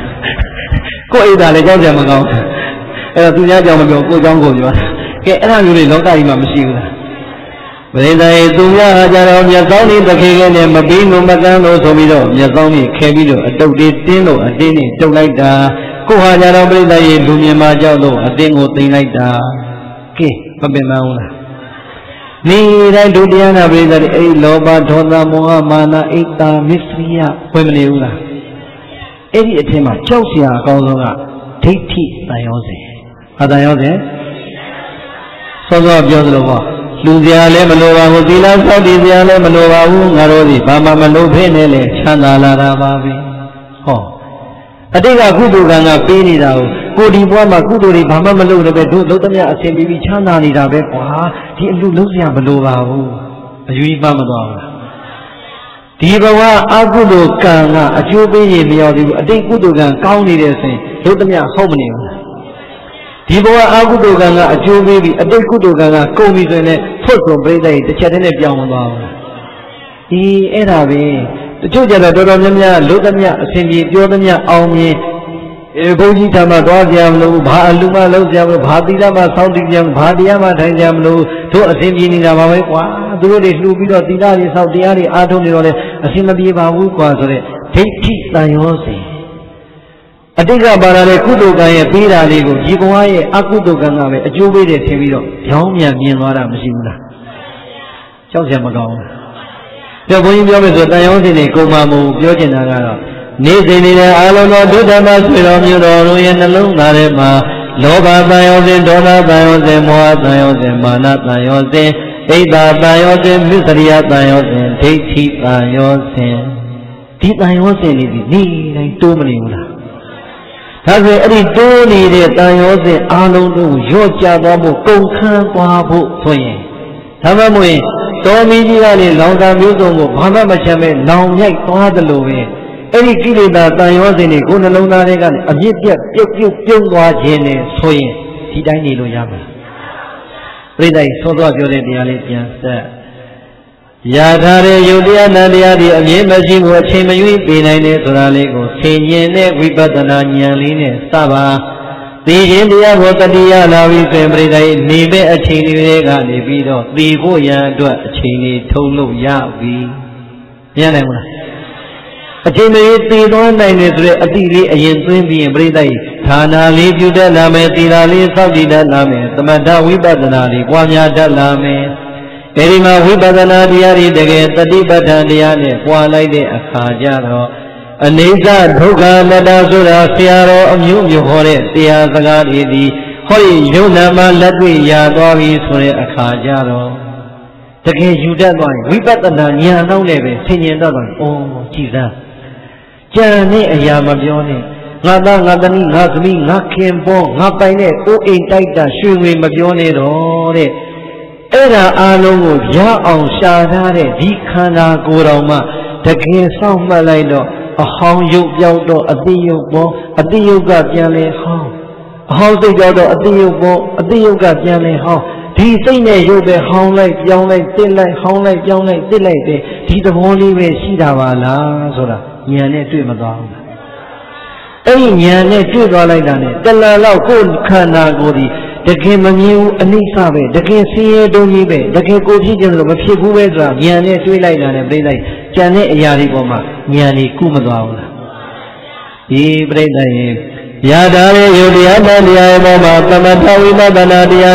कोई दाले जाओ जाओ मगाओ ऐसा तू जाओ मगाओ कोई जाओ गोल जाओ कि ऐसा यूनी लोटा ही मामसी हुआ बरेदा ये तू जाओ जाओ जाओ नहीं रखेगे ने मबीनो मकान नो सोमी लो जाओ नहीं खेबी लो अटूट देते लो अटे ने टूट लाई दा को हाँ जाओ बरेदा ये दुनिया में जाओ लो अटे को तीन लाई दा के पब्बे माउना नीरा दुनिया ना बरेदा ये लोबा धोना मुहा माना इता मिस्रिया कोई मने हुआ ऐसी ऐसे में चौसिया काउंसलर ठीक ठीक दायों से सोचो अब जोड़ लो लुधियाले मनोवा हो दिला साड़ी लुधियाले मनोवा हूँ घरोड़ी बाबा मनोभे ने ले चंदाला राबाबी हो अधिकार कुदूरा ना पेनी दाव कोडी बाबा कुदूरी बाबा मनोभे ने दो तम्या असेंबी चंदाली राबे वाह ये लुधिया मनोवा हूँ अजूबी बाबा मनोवा दीवावा आगुलो कांगा अजूबे ये मियाँ दीव अधेगुलो कांग काउनी रहते लोग तो मियाँ हो बने हों दीवावा आगुलो कांगा अजूबे भी अधेगुलो कांगा कोमी जो ने फोटो ब्रेडा ही तो चलने ने प्यार होगा ये ऐसा भी तो जो ज़रा दो दम मियाँ लोग तो मियाँ सेंगी जो दम मियाँ आओ मिये बोझी था माँ द्वार जाम लोग भालुमा लोग जाम लोग भादीरा माँ साउंडिंग जाम भादिया माँ ढाई जाम लोग तो असेंगी निरावा में वाह दूर देश लोग भी तो दिला ये साउंडिंग ये आठों निरोले असीम अभी बाबू को आसरे ठीक ठीक तायों से अधिकार बाराले कुदोगा ये पीरा लेगो जीवों ये आकुदोगा ना वे अजूबे दे थे वीरो ध्यान में आने वाला मशीना चौथे मकान जब वहीं जो में सोता है उसे ने कोमा मो जो जनागा Loba ไอ้กิเลสตาตันย้อสินี่โกณะลงตาเนี่ยก็อภิเปกเปกเปกตั้วเจนเนี่ยซวยอ่ะ အချင်းမေးတည်တော်နိုင်နေဆိုတဲ့အတိလေးအရင်သွင်းပြီးပြိဿိဌာနာလေးပြုတတ်နာမယ်တိလာလေးစောင့်တည်တတ်နာမယ်တမတဝိပဿနာလေးဝါညာတတ်နာမယ်အဲဒီမှာဝိပဿနာတရားတွေတကယ်တတိပဋ္ဌာန်တရားနဲ့ပွားလိုက်တဲ့အအခါကြတော့အနေစာဒုက္ခအနတ္တဆိုတာဆရာတော်အမျိုးမျိုးဟောတဲ့တရားစကားတွေဒီဟောဒီယုံနာမလက်တွေ့ရာသွားပြီးဆိုတဲ့အခါကြတော့တကယ်ယူတတ်သွားပြီဝိပဿနာဉာဏ်နှောင်းလည်းပဲဆင်ញင်တတ်သွားပြီ โอ้จิตาจ้าเนี่ยอย่ามาပြောนี่งาตางาตะนี่งาสมิงาเค็มป้องงาไปเนี่ยโกเองไต่ตา ရှင်เนี่ยတွေ့သွားလိုက်တာเนี่ยတဏှာလောက်ကိုခန္ဓာကိုယ်ဒီတကယ်မမြင်ဘူးအနိစ္စပဲတကယ်ဆင်းရဲတုံးကြီးပဲတကယ်ကိုဖြစ်ခြင်းလို့မဖြစ်ဘူးပဲဆိုတာဉာဏ်နဲ့တွေ့လိုက်တာနဲ့ပြိဿိဉာဏ်နဲ့အရာတွေပေါ်မှာဉာဏ်ကြီးကုမသွားဘူးလားဒီပြိဿိရေရာတယ်ရောတရားတရားပေါ်မှာသမထဝိပဿနာဉာဏ်စရိ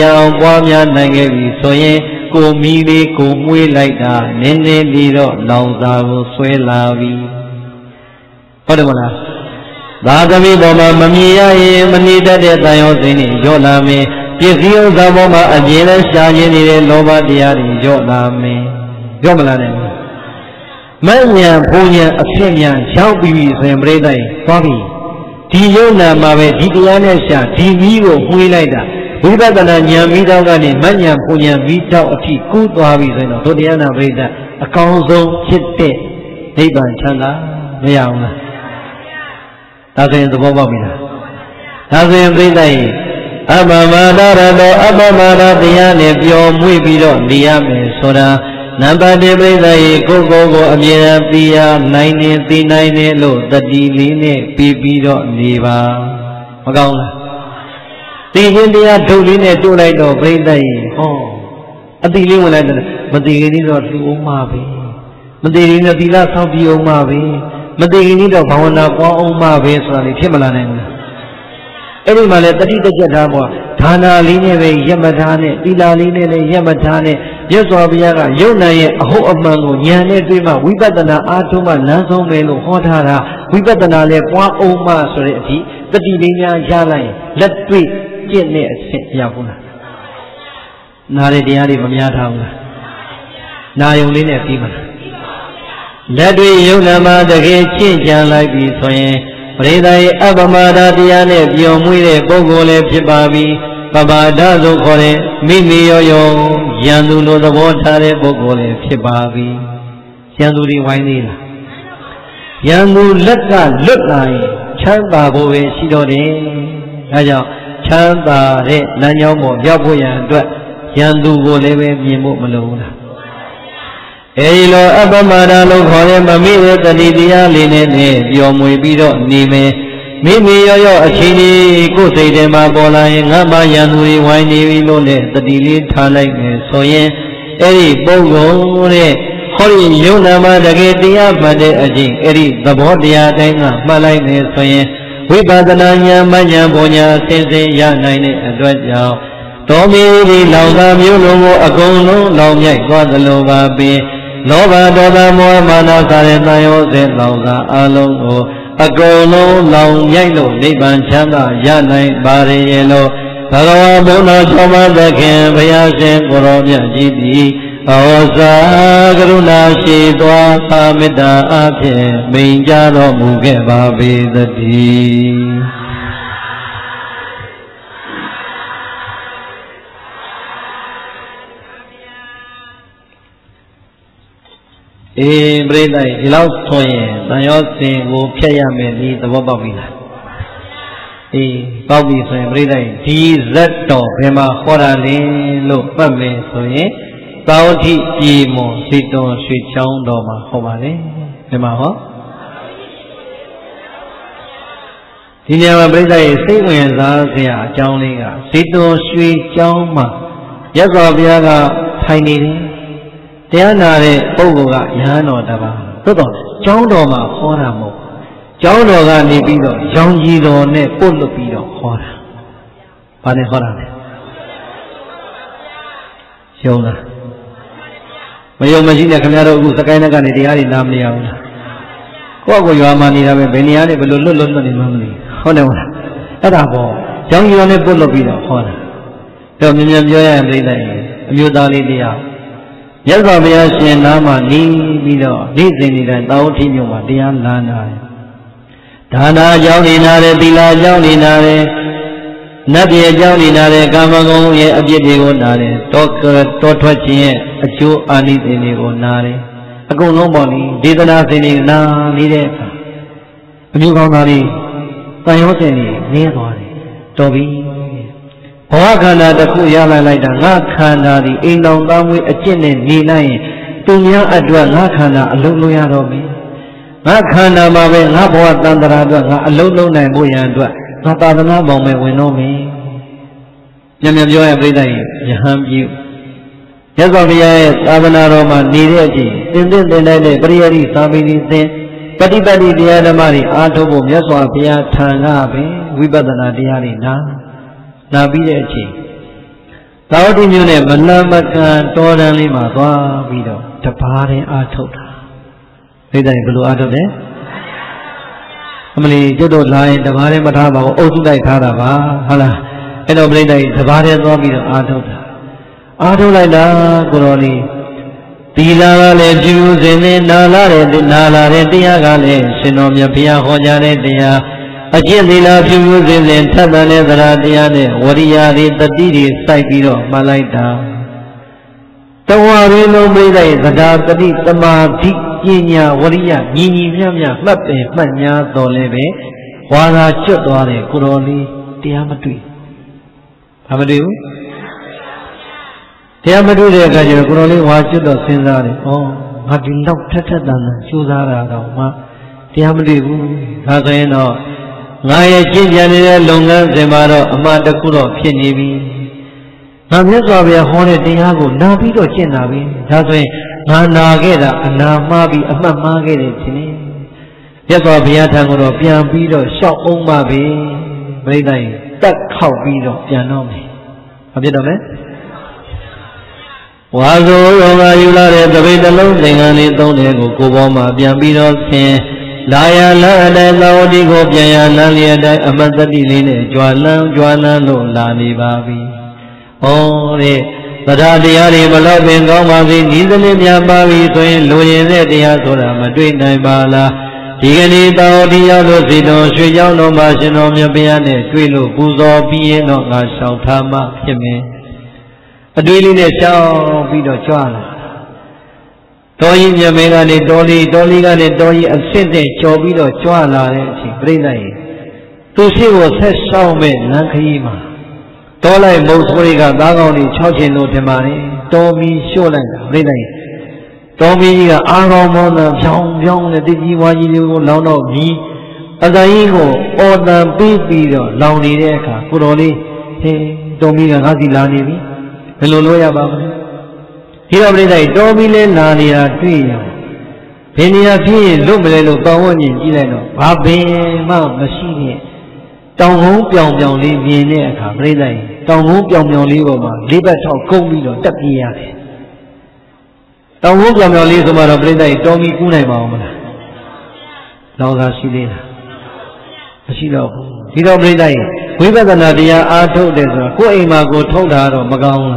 ယာအောင်ပွားများနိုင်ခဲ့ပြီဆိုရင် ကိုမိလေးကိုမွေးလိုက်တာနင်းနေပြီးတော့လောင်သားကိုဆွဲလာပြီဟုတ်တယ်မလားဒါသမီးပေါ်မှာမမြင်ရရင်မနေတတ်တဲ့တာယောဇဉ်နဲ့ရော့လာမယ်ပစ္စည်းဥစ္စာပေါ်မှာအမြင်နဲ့ရှာခြင်းနေတဲ့လောဘတရားတွေရော့လာမယ်ရော့မလားနဲ့မဉ္ဇဉ်ဖုန်ဉဏ်အဖြစ်ဉဏ်ရောက်ပြီးပြီဆိုရင်ပြိဿိဘာဝိပဿနာဉာဏ်မိသားကနေမဉ္ဇဉ်ဖုန်ဉဏ်မိတောက်အဖြစ် ကူးသွားပြီဆိုရင်တော့ဒုတိယနာပရိသတ် အကောင်းဆုံးဖြစ်တဲ့နိဗ္ဗာန်ချမ်းသာမရဘူးလားဒါဆိုရင်သဘောပေါက်ပြီလားဒါဆိုရင်ပရိသတ်ရေအမ္မာမာဒရတောအပ္ပမာဒတရားနဲ့ပြောမွေ့ပြီးတော့နေရမယ်ဆိုတာနံပါတ်1ပရိသတ်ရေကိုကိုကိုအမြင်နဲ့ပြီးရနိုင်နေသိနိုင်နေလို့တတိလေးနဲ့ပြီးပြီးတော့နေပါမကောင်းလား ตีเห็นเดียโดลิเนี่ยโตไล่တော့ပြိဿိဟောအတိလေးဝင်လိုက်တယ်မတည်ခင်ဒီတော့လူဦးမှာပဲမတည်ခင်ဒီတော့ဘာဝနာပွားအောင်မှာပဲဆိုတာလေဖြစ်မလာနိုင်ဘူးအဲ့ဒီမှာလေတတိတကြတာဘောဌာနာလေးနဲ့ပဲရမထာနဲ့သီလာလေးနဲ့လည်းရမထာနဲ့ရွတ်စွာဘုရားကယုံနိုင်ရဲ့အဟုတ်အမှန်ကိုညာနဲ့တွေးမှဝိပဿနာအားထုတ်မှလမ်းဆုံးပဲလို့ဟောထားတာဝိပဿနာလည်းပွားအောင်မှဆိုတဲ့အထိတတိလေးများရလိုက် လက်တွေ့ကျင့်တဲ့အဖြစ်ရောက်ဘူးလားနားရတရားတွေမများထားဘူးလားနာယုံလေးနဲ့ပြီးပါလားလက်တွေ့ယုံနာမတကယ်ချင့်ကြံလိုက်ပြီဆိုရင်ပရိသတ်ရဲ့အပ္ပမာဒတရားနဲ့ပြောမွေးတဲ့ပုဂ္ဂိုလ်လည်းဖြစ်ပါပြီပဘာဒသုခေါ်တဲ့မိမိရောရောရန်သူလိုသဘောထားတဲ့ပုဂ္ဂိုလ်လည်းဖြစ်ပါပြီရန်သူလက်ကလွတ်လာရင် ချမ်းသာတဲ့လမ်းကြောင်းပေါ်ရောက်ဖို့ရန်အတွက်ရန်သူကိုလည်းပဲမြင်ဖို့မလိုဘူးလားအဲဒီလိုအပ္ပမဒါလို့ခေါ်တဲ့မမိတဲ့တတိတရားလေးနဲ့နေပြောမွေပြီးတော့နေမယ်မိမိရောရောအချိန်လေးကိုယ်စိတ်ထဲမှာပေါ်လာရင်ငါမှရန်သူတွေဝိုင်းနေပြီလို့တဲ့တတိလေးထားလိုက်မယ်ဆိုရင်အဲဒီပုဂ္ဂိုလ်တဲ့ ဟောဒီယုံနာမတကယ်တရားမှတ်တဲ့အခြင်းအဲ့ဒီသဘောတရားတိုင်းကမှတ်လိုက်မယ်ဆိုရင်ဝိပဿနာဉာဏ်မဉာဏ်ပညာစင်စင်ရနိုင်တဲ့အအတွက်ကြောင့်တောမေဒီလောင်သားမျိုးလုံးကိုအကုန်လုံးလောင်မြိုက်သွားသလိုပါပင် Nova Dada Muhammad Karetayo Zelonga Alongo Agrono Long Yellow Niban Chanda Yanai Bari Yellow Tarawa Bona Choma Dake Vyashen Gorobya Jidi Aosa Garuna Shidwa Pamida Apye Minjaro Muge Babi Dati Every day, love toy, Nayosi, who Pia may lead the Wabavina. A Bobby, every day, T. Zetto, Emma Horale, Lopame, Soye, Bauti, Emo, Sito, Shichon, Doma, Homale, Emma Ho. Dinner, every day, same as Asia, Jowlinga, Sito, Shichon, Ma, Yagobiaga, Tiny. Tianare Poga Yano Daba. Toto, Jondoma Horamo. Jondoga Nibido, Jongido Ne Pulupido Hora. Pane Horane. Shona. Mayo Majina Canaro Gusakaina Ganadiari Namia. Kogo Yamani Beniani, but London in London. Honora. Adabo. Jongio Ne Pulupido Hora. Tell me, Joya and Rida, Mudali. Yes, we are saying, Nama, Nibido, Disney, and Daughty, what they are Lana. Tana, Jaulinare, Bila, Jaulinare, Nadia, Jaulinare, Gamago, Abjego, Nare, Toka, Totwachi, Achu, Anidigo, Nare. I go nobody, did not say, Na, Nideta. You go, Nari, Tayotani, Nidori, Toby. Wakana the Kuyala like the Nakana, the Indon Bamwe, a chin and Nina, Tunya Adra Nakana, Aluluya Robi, Nakana Mabe, Nabo Dandara, Alulu Nabuya, Natana Bome, we know me. Yamajo every day, Yaham you. Yazovia, Avana Roma, Nireji, Sindin, the Briari, Sabini, Patibadi, the Adamari, Atobo, Yaswapia, Tanabi, Wibadana Diari now. Nabidechi. Taudi Nune, Malamaka, Toran Lima, Vido, Tapari Atota. Did I go out of there? Only Jodo Lai, the Varimataba, Otunai Tarava, Hala, and Obleda is the Varia Vido Atota. Atolaida, Goroni, Pila, Jews, and Nala, Diagale, Sinomia, Pia, Hoyane, Dia. A Jelila Jews in the Tanale, the Radiane, Waria, the Didi, Saipiro, Malaita. The Warino Brida, the Dadi, the Marti, Ginia, Waria, Gini, Yamia, Mape, Mania, Dolebe, Wara, Chotore, Kuroli, Tiamatu. Amadu? Tiamatu, the Gajer, Kuroli, Wajudo, Sindari, oh, had been doctor than Suzara, Tiamatu, Hazeno. Naya Jinjanida Longan Zemaro, Amadakuro, Kinibi. Namia Hornet Diago, Nabido Chinabi. That's why Nanageda, Namabi, Amamagate. Yes, or Biatanguro, Piambido, Shop Umabi, Breda, Duck Cowbido, Pianomi. Have you done it? Wazo, Yula, the way the London and it don't go, Kuboma, Piambido. Laya la la la di go pya la la da amadadi ne jwala lo la ni ba bi o re tada diya ni ma lo pin kaung ma si ni sane mya ba bi so yin lo yin se diya so da ma twei nai ba la di ga ni taw diya lo si ton shwe chang lo ma shin ton mya pya ne twei lo pu so pi yin lo ga shao tha ma phit me atwei li ne shao pi do jwa la Toy Yamegani, Dolly, Dollygan, and Doy, and Sente, Chobido, Chuala, and Brina. Tusi was said, Saumen, Nankaima. Tola, Mosoriga, Dagoni, Chochin, Notemani, Tommy, Sholan, Brina. Tommy, Aramon, Chong, Yong, the Digi, Waju, Lono, G. Adaigo, Oda, Bibido, Launi, Eka, Kuroni, Hey, Tommy, and Hazilani, and Loloya Babri. Here we are. Domile Nania Tria. Penia P. Lumelo Bawani, Gileno, Babe, Mount Machine. Don't hope your Liviana, Breda. Don't hope your Livoma, Libertal Comino, Tapia. Tao hút làm nhau liền rồi mà làm lên đây cho mi cú này mà đau ra xí đi, xí đâu, đi đâu lên đây, quý bác thân là đi ăn thâu để rồi, cô em mà cô thâu đã rồi mà gào mà,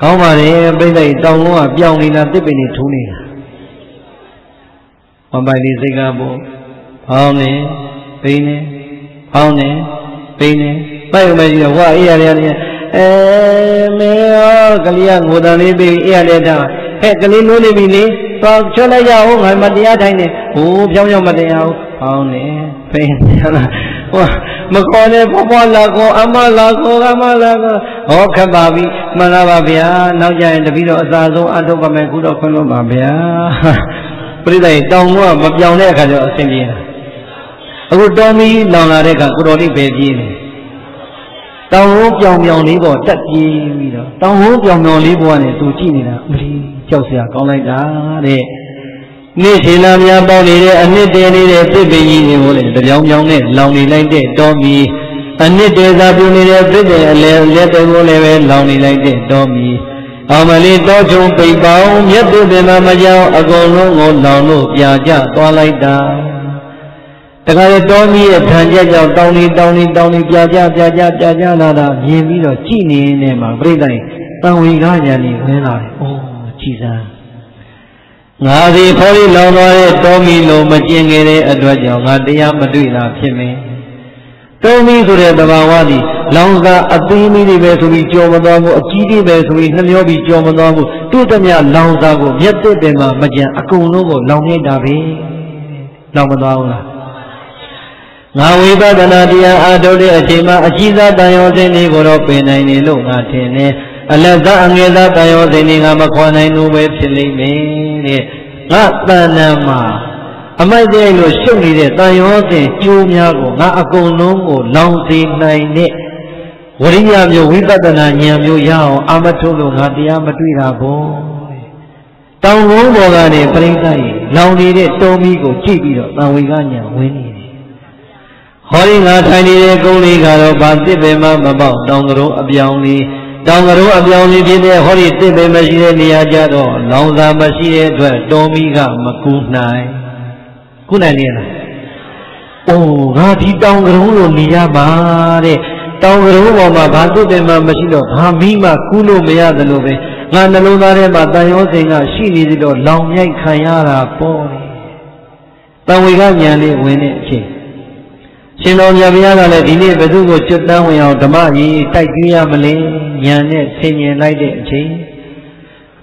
gào mà này bên đây tao nó à béo này là tiếp bên này thú này, mà bài đi xây ra bộ, phao này, bên này, bây giờ mình qua này. मैं कलियां घोड़ाने भी ये लेता है कली नूने भी नहीं तो चला जाओ घर मटिया ढाईने ओ जाओ जाओ मटिया आओ ने पेन जाना वो मकोने पापा लागो अम्मा लागो ओ कबाबी मना बाबिया ना जाए तभी तो सासो आंटो का मैं कुछ अपनो बाबिया परिदाय डाउन हुआ बाबिया ने कहा जो सिंधिया अगर डोमी ना ना रे का कुरोली बेजी tao hút dòng dòng lý bỏ chặt gì đó tao hút dòng dòng lý bỏ này tôi chỉ này là đi chào xe con này đã để nên thế làm nhà bao này để anh để này để tôi về gì thì vô để tôi dòng dòng này lòng này lên để đo mi anh để ra bên này để lấy tôi vô lấy về lòng này lên để đo mi ở mà lên đo chung bị bao nhất tôi về mà giao ở con nó ngon lòng nó già già to lại đã तकारे डोमी धंजे जाओ downy downy downy जाजा जाजा जाजा ना ना ये भी तो चीनी ने मार पड़ता है ताऊ इगा जानी है ना ओ चीज़ा आधे फौरी लावारे डोमी लो मचिंगे रे अद्वैजाओ आधे या मधुई ना फिल्मे डोमी सुरे दबावानी लाऊंगा अधीमी रे बेसुरी चौमदागो अचीरी बेसुरी नलियो बी चौमदागो तू तम्या लाऊंग Ngāwīpa dhanādiya ādhūdhe acīmā acīsā dāyōsēni goro pēnāini lūngātēne Alāsā angēsā dāyōsēni ngā makhwānainu vēpsilīmēne Ngā tānāmā Amaitēlu shūngīde dāyōsēni chūmyāgu ngā akūnūngu lāngsīnāine Variyāmyo vīpadhanānyāmyo yāo āmatūlu ngātiyā matūrābō Tāngūngu gāne parītāi lāunīde tōmīgu chīpīro tāngvīgānyā vēnīne हरी घाटानी रे कोणी घरों बांधे बेमा मबाव डांगरों अभियानी जिने हरी ते बेमशीरे निया जारो लाऊंगा मशीरे द्वे डोमी का मकुनाए कुनाए ना ओ घाटी डांगरों लो निया बारे डांगरों वामा बांधे बेमा मशीरो हमी मा कुलो मिया दलो बे गानलो नारे बादायों सेगा शीनी दिलो लाऊंगे खाया रापो तंविगा न्याले वेने चे Since I am here, I am here, I am here, I am here, I am here, I am here.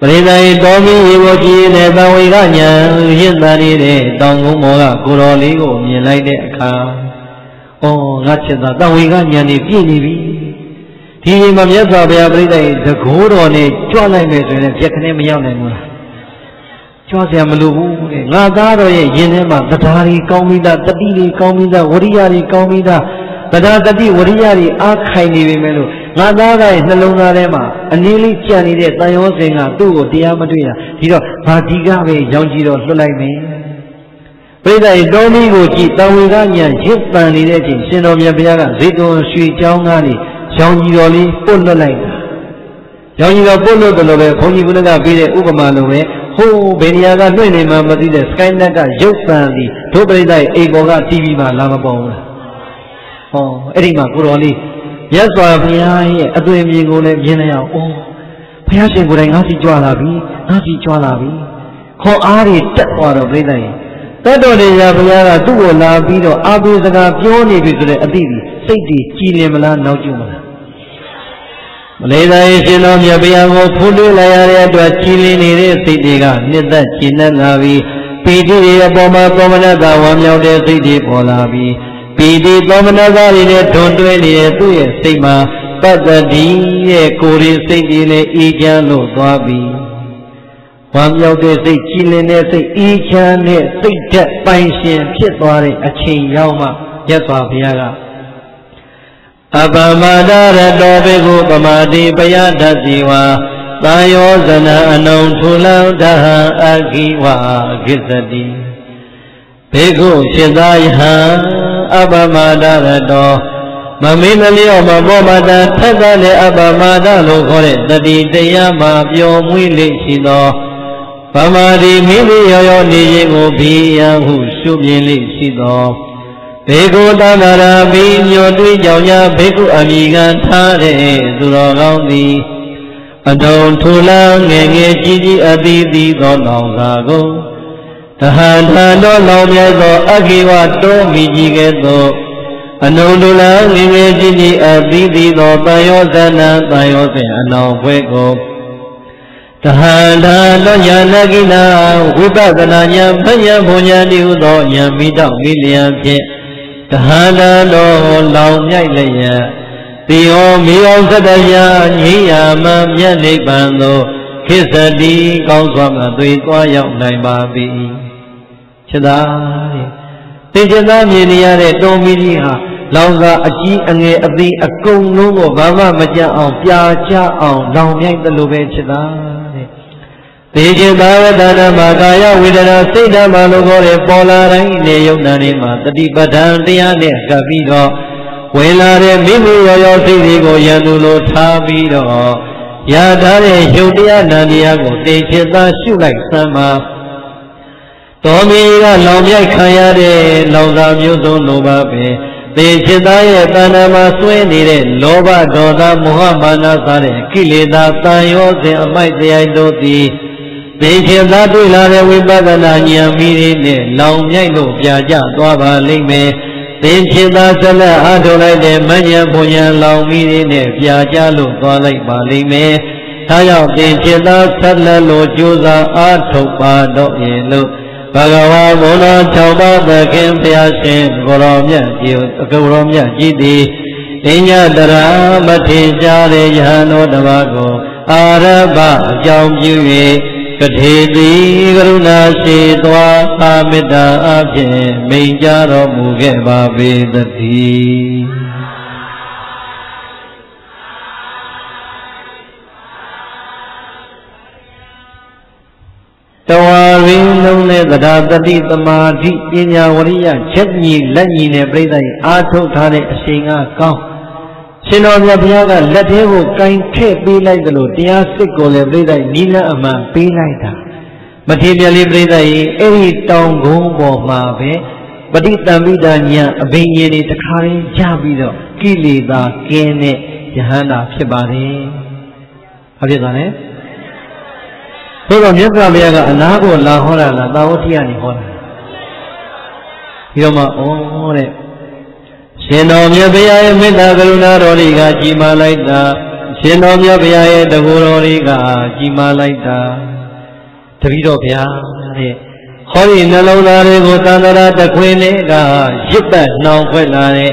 Paridai domi evo chi ne tawi ka nyan yintari de tangu moga kuroli ko nyilai de ka. O ngachita tawi ka nyan ni pini bi. Thi ma myasa baya paridai dhagoro ne chwa lai me sui ne vyakne miyao ne mula. चौथे मलुबू गादारो ये जिन्हें मां गधारी काउमीदा तटीरी काउमीदा वरियारी काउमीदा गधा तटी वरियारी आँखाई निवे मेलो गादारा ये नलूना रे मां अनिली चानी रे तायों सेगा तू वो दिया मटुया जीरो भातीगा में जाऊं जीरो सुलाई में पैदा ये डोमी को ची ताऊंगा न्यान जिप्पानी रे ची सिनो में बिजागा जितों शुई चाऊंगा हो बेनिया का नहीं नहीं मामा दिले स्काइन ना का जोशानी तो बड़े एक बोगा टीवी में लाभ पाऊंगा ओ ऐसी माँ कुरोली यस बाप ने आये अधूरे में गोले ये नया ओ भैया से बोले नाची ज्वाला भी खो आरे टक्कर बड़े तड़ो ने जा भैया का तू बोला भी तो आप इस जगह क्यों नहीं बिगड़े अधीरी सही चीले मला नाचू मला लेदाई सिनो जबियाँ वो फूले लायरे द्वाचीले नेरे सिद्धिगा निदाचीना लावी पीड़ी रे बोमा बोमना दावम्याँ डे सिद्धि बोलावी पीड़ी बोमना दारी डे ढूंढवे लिए तू ये सिमा पद्धति ये कोरी सिद्धि ले इजानो द्वावी वाम्याँ डे सिद्धि ने से इजाने सिद्ध पाइंसे पिस्वारे अच्छी यामा यस्वाभियागा Abhamadara dobigu pamadi payata siwa Tayosana anam thulam daha akiwa ghisati Bhigu shidayha abhamadara do Maminaliyo mabomada thadale abhamadalo khore Tadidaya mabyo mwile shido पमारी मिलियो नियमो बियाहु सुबिले सिदो बेगो दानारा बियो दुई जाऊया बेगु अमीगा थारे दुरागाउनी अदान थुला नेगे जीजी अबीदी दोनागागो तहाना नो लाउने दो अगीवा तो मिजीगे दो अनोनुला नेगे जीजी अबीदी दो तायोजना तायोसे अनावेगो तहाना याना गिना उपागना याम भयम भोजानी उदो यामिदा मिलियां के तहाना लो लाउन्याय लिया तिओ मिओ सदया नियामम याने बंदो किसदी काउस्वाम दुई कायां नहीं बाबी चला तेजना मिलियां रे दो मिलियां लाउंगा अजी अंगे अभी अकोंगों को बाबा मजा आऊं प्याचा आऊं लाउन्याय तलुबे चला तेजे दावदाना मागाया विदना सीधा मालूगोरे पोला रही ने योगनाने मातडी बधान दिया ने कबीरो वेलारे मिमी योयोसी को यानुलो थाबीरो यादारे युद्धिया नानिया को तेजे दाशुलाई समा तो मेरा लाउमिया खाया रे लाउजामियों तो लोबा पे तेजे दाये दाना मासुए निरे लोबा जोदा मुहामाना सारे किले दातायों से अमाई से आई दोती तेजे दादू लारे विपदना यामीरे ने लाउम्याई लो प्याजा द्वाबाली में तेजे दासला आधुलाई ने मन्या भुन्या लाउमीरे ने प्याजा लो द्वालाई बाली में ताया तेजे दासला लो जुजा आठोपादो ये लो भगवान बोला चौबा बके प्यासे गुरोम्या जीदी इन्या दरा मथे जारे जानो दबागो आरबा जाऊंगी कठेदी करुणा से द्वा कामिदा आजे में जारो मुगे बाबे दधी तवारीन ने गदादती तमाधी इन्या वरिया चंगी लंगी ने प्रेताई आठों थाने सिंगा कां सिनोंने भयागा लड़े वो कहीं ठे पीलाई गलो त्यासे कोले ब्रेडाई नीला अमा पीलाई था मधीम याली ब्रेडाई ऐरी टांग घूमो मावे बड़ी तमीदानिया अभिन्य ने तकारे जाबीरो किले दा केने यहाँ नाचे बारे अब ये जाने तो रोमियों का भयागा अनागो लाहोरा लादावतिया निहोरा योमा ओरे सेनोम्य भयाये में दागरुना रोलिगा जीमालाई दा सेनोम्य भयाये दगुरोलिगा जीमालाई दा तबीरो भयाये खोली नलोलारे गोतानरा दखुने गा जिप्पे नाउफेलारे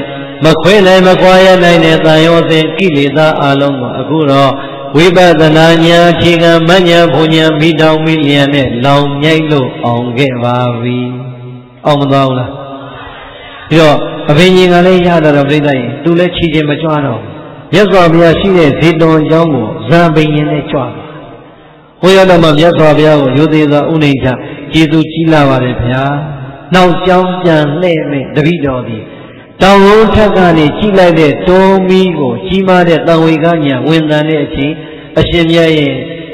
मखुने मखुआये नैने तायों से किलेदा आलम अगुरो विपदनान्या चिगा मन्या भुन्या मिडाउ मिलियने लाउन्याइलो अंगे वावी अंगदाउला यो अभिनय करने यादर अभिनय तूले चीजें मचाना यज्ञाभिया सीने सीधों जाऊंगो जाबिये ने चावा वो याद माम यज्ञाभिया को युद्धेदा उन्हें जा चीजों चीला वाले भया नाउ चांचन ले में दबिदोड़ी ताऊ ठगाने चीला दे तोमी को चीमारे ताऊ इगान्या वेंदाने अच्छी अश्विन्याये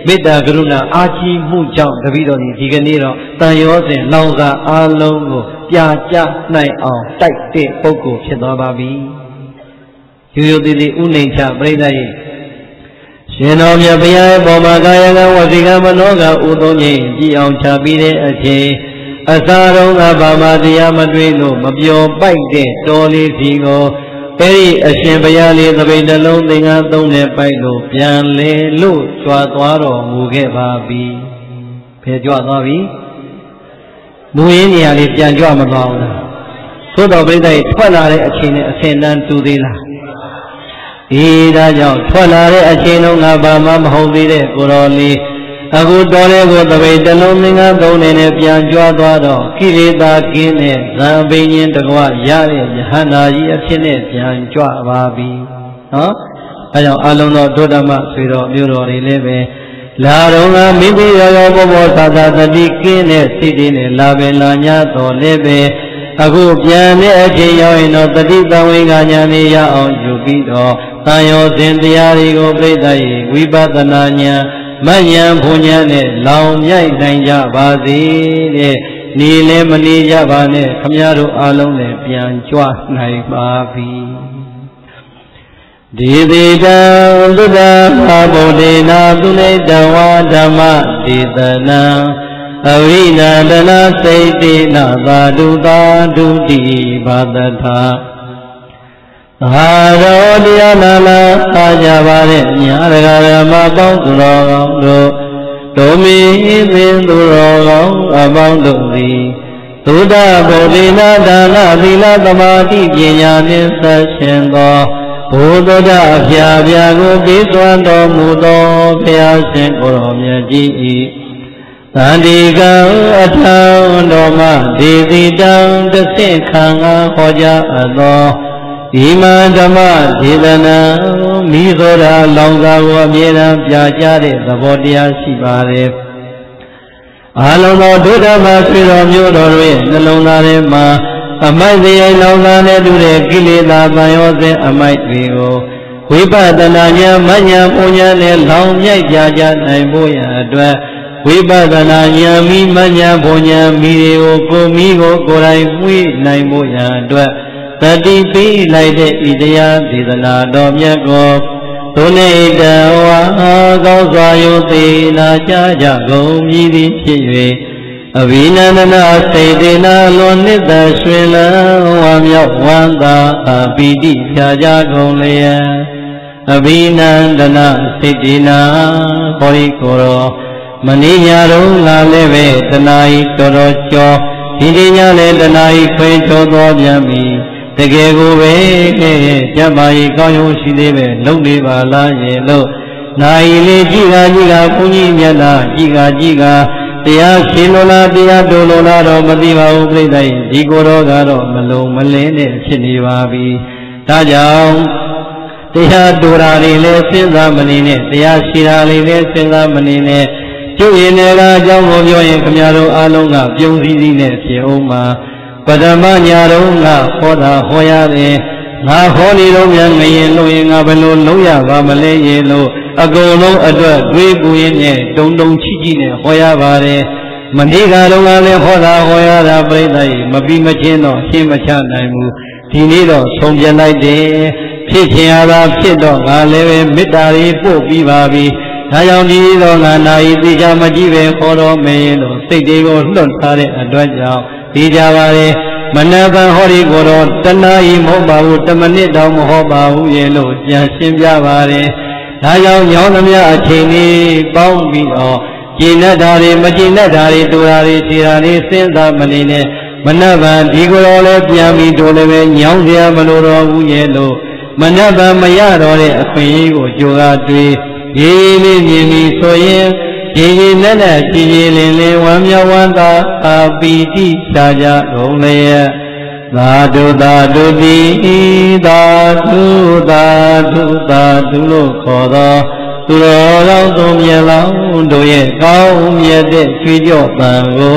बेटा करुणा आची मुझाओ दबिदोड़ी दिगने रो तायों से लाऊंगा आलोंगो याचा नहीं आओ टाइटे पोको चेताबाबी युद्धीले उन्हें जा ब्रेडाई सेनामिया भयाये बोमागाया का वसीका मनोगा उतोंगे जी आऊं चाबीरे अच्छे असारों का बामादिया मधुलो मबियो पाइटे टोली सीगो पेरी अच्छे भयाले तबे डलों देगा तूने पाइलो प्यान ले लो स्वात्वारो मुगे बाबी फिर स्वात्वाबी मुझे नहीं आने जान जो आमलाऊंगा तो दोपहर दाई थोड़ा रे अच्छे ने सेनान तूड़ेला इधर जाओ थोड़ा रे अच्छे नों का बामा माहौली रे कुराली अगु दोले को दोपहर दलों निगा दोने ने जान जो आधारो किरेदा किने जाबिये तकवा यारे यहाँ नाजी अच्छे ने जान जो आवाबी हाँ अजाओ आलोनो दोड़ा मासूरो न्यूरोरी ले बे लारोंगा मिबी आयोगो बोलता था तड़ीके ने सीधी ने लाभे लान्या तोले बे अगुप्याने अच्छे योइनो तड़ीता विगा जाने या ओं जुबीरो तायों सेंधियारी को प्रेताई विपदनान्या मया भुजा ने लाओ म्याई नहीं जा बाजी ने नीले मनी जा बाने खम्यारो आलों ने प्यान चुआ नहीं बाबी दीदी जाऊं दुदा बोले ना दुने जवा जमा दीदना अविना दना से दीना बादुदा दुदी बादधा हारोलिया नाला आजा बारे न्यारगा रमा बांग दुरागो तोमी बिंदुरागो अबांग दुरी तुदा बोलिना दाना दिला दमाती ज्ञाने सचेंगो भूतोजा भ्याभ्यागो बिस्वांदो मुदो भ्यासेंगोरम्यजी तांडिगा अठांडो मा दिदां दसे खांगा खोजा अदो इमा जमा धीरना मीरोरा लौंगा वो मेरा प्याचारे सबोटिया शिवारे आलोंगा दूरा मासूरा म्यूरोरे नलोंगा रे माँ अमाइ दिया लौंगा ने दूरे किले लाभायों से अमाइ दियो विपादना या मन्या पुन्या ने लौंगा जाजा नहीं बोया द्वा विपादना या मी मन्या पुन्या मीरे ओ को मी ओ कोराई हुई नहीं बोया द्वा तड़ी पी लाइटे इडिया दीदना डोमिया को तूने इडवा गांवायों ते नाचा जागों मिली चिवे अविना ना ते देना लोने दशवेला वामिया वांगा अभिदी जागों लिया अविना ना ते देना कोई करो मनियारों लाले वेतनाई करो चो हिंदिया ले दनाई कोई चोदो जामी तके गुवे जमाई कायों शिदेवे लोगे वाला ये लो नाई ले जीगा जीगा पुनी मिला जीगा जीगा त्याह शिलोला त्याह डोलोला रोमदी वाव प्रे दाई जीगोरो गारो मलो मले ने शिनिवाबी ताजाऊं त्याह डोराली ले सिंधा मनी ने त्याह शिराली ले सिंधा मनी ने चुए ने राजा मोबियों एक म्यारो आलोंगा ब्यूंसी ने सेओमा पदमा न्यारोंगा खोदा होया रे ना होली रों यंग ये लो यंगा बलो लो या बामले ये लो अगोलो अद्वा दुई बुई ने डोंडों चीजी ने होया बारे मनीगारोंगा ले खोदा होया रा बे दाई मबी मचेनो शी मचाना मु तीनी रो सोमजना दे फिर आरा फिर दो गाले वे मिटारी पोपी बाबी ताजाऊनी रो गाना इतिजा मजीवे खोरो में लो सिद्धेगो लों सारे अद्वा तीजावारे मन्नबा होरी गोरो तनाई मोबाऊ तमने दाव मोबाऊ ये लो जासिम जावारे ताजाऊं योनम्या अचेनी बाऊ बिओ जीना दारे दुरारे तिरारे सेंधा मने ने मन्नबा दीगोरो ले प्यामी डोले में न्याउंधिया मनोरो ये लो मन्नबा मयारोरे अपनी वो जोगादे ये ने सोये ये नन्हे ये लेने वामिया वांडा अभिधि साजा रोने दादू दादू दी दादू दादू दादू लो खोदा तुलो लाऊं तुम ये लाऊं दो ये काऊं ये दे चीजों तंगो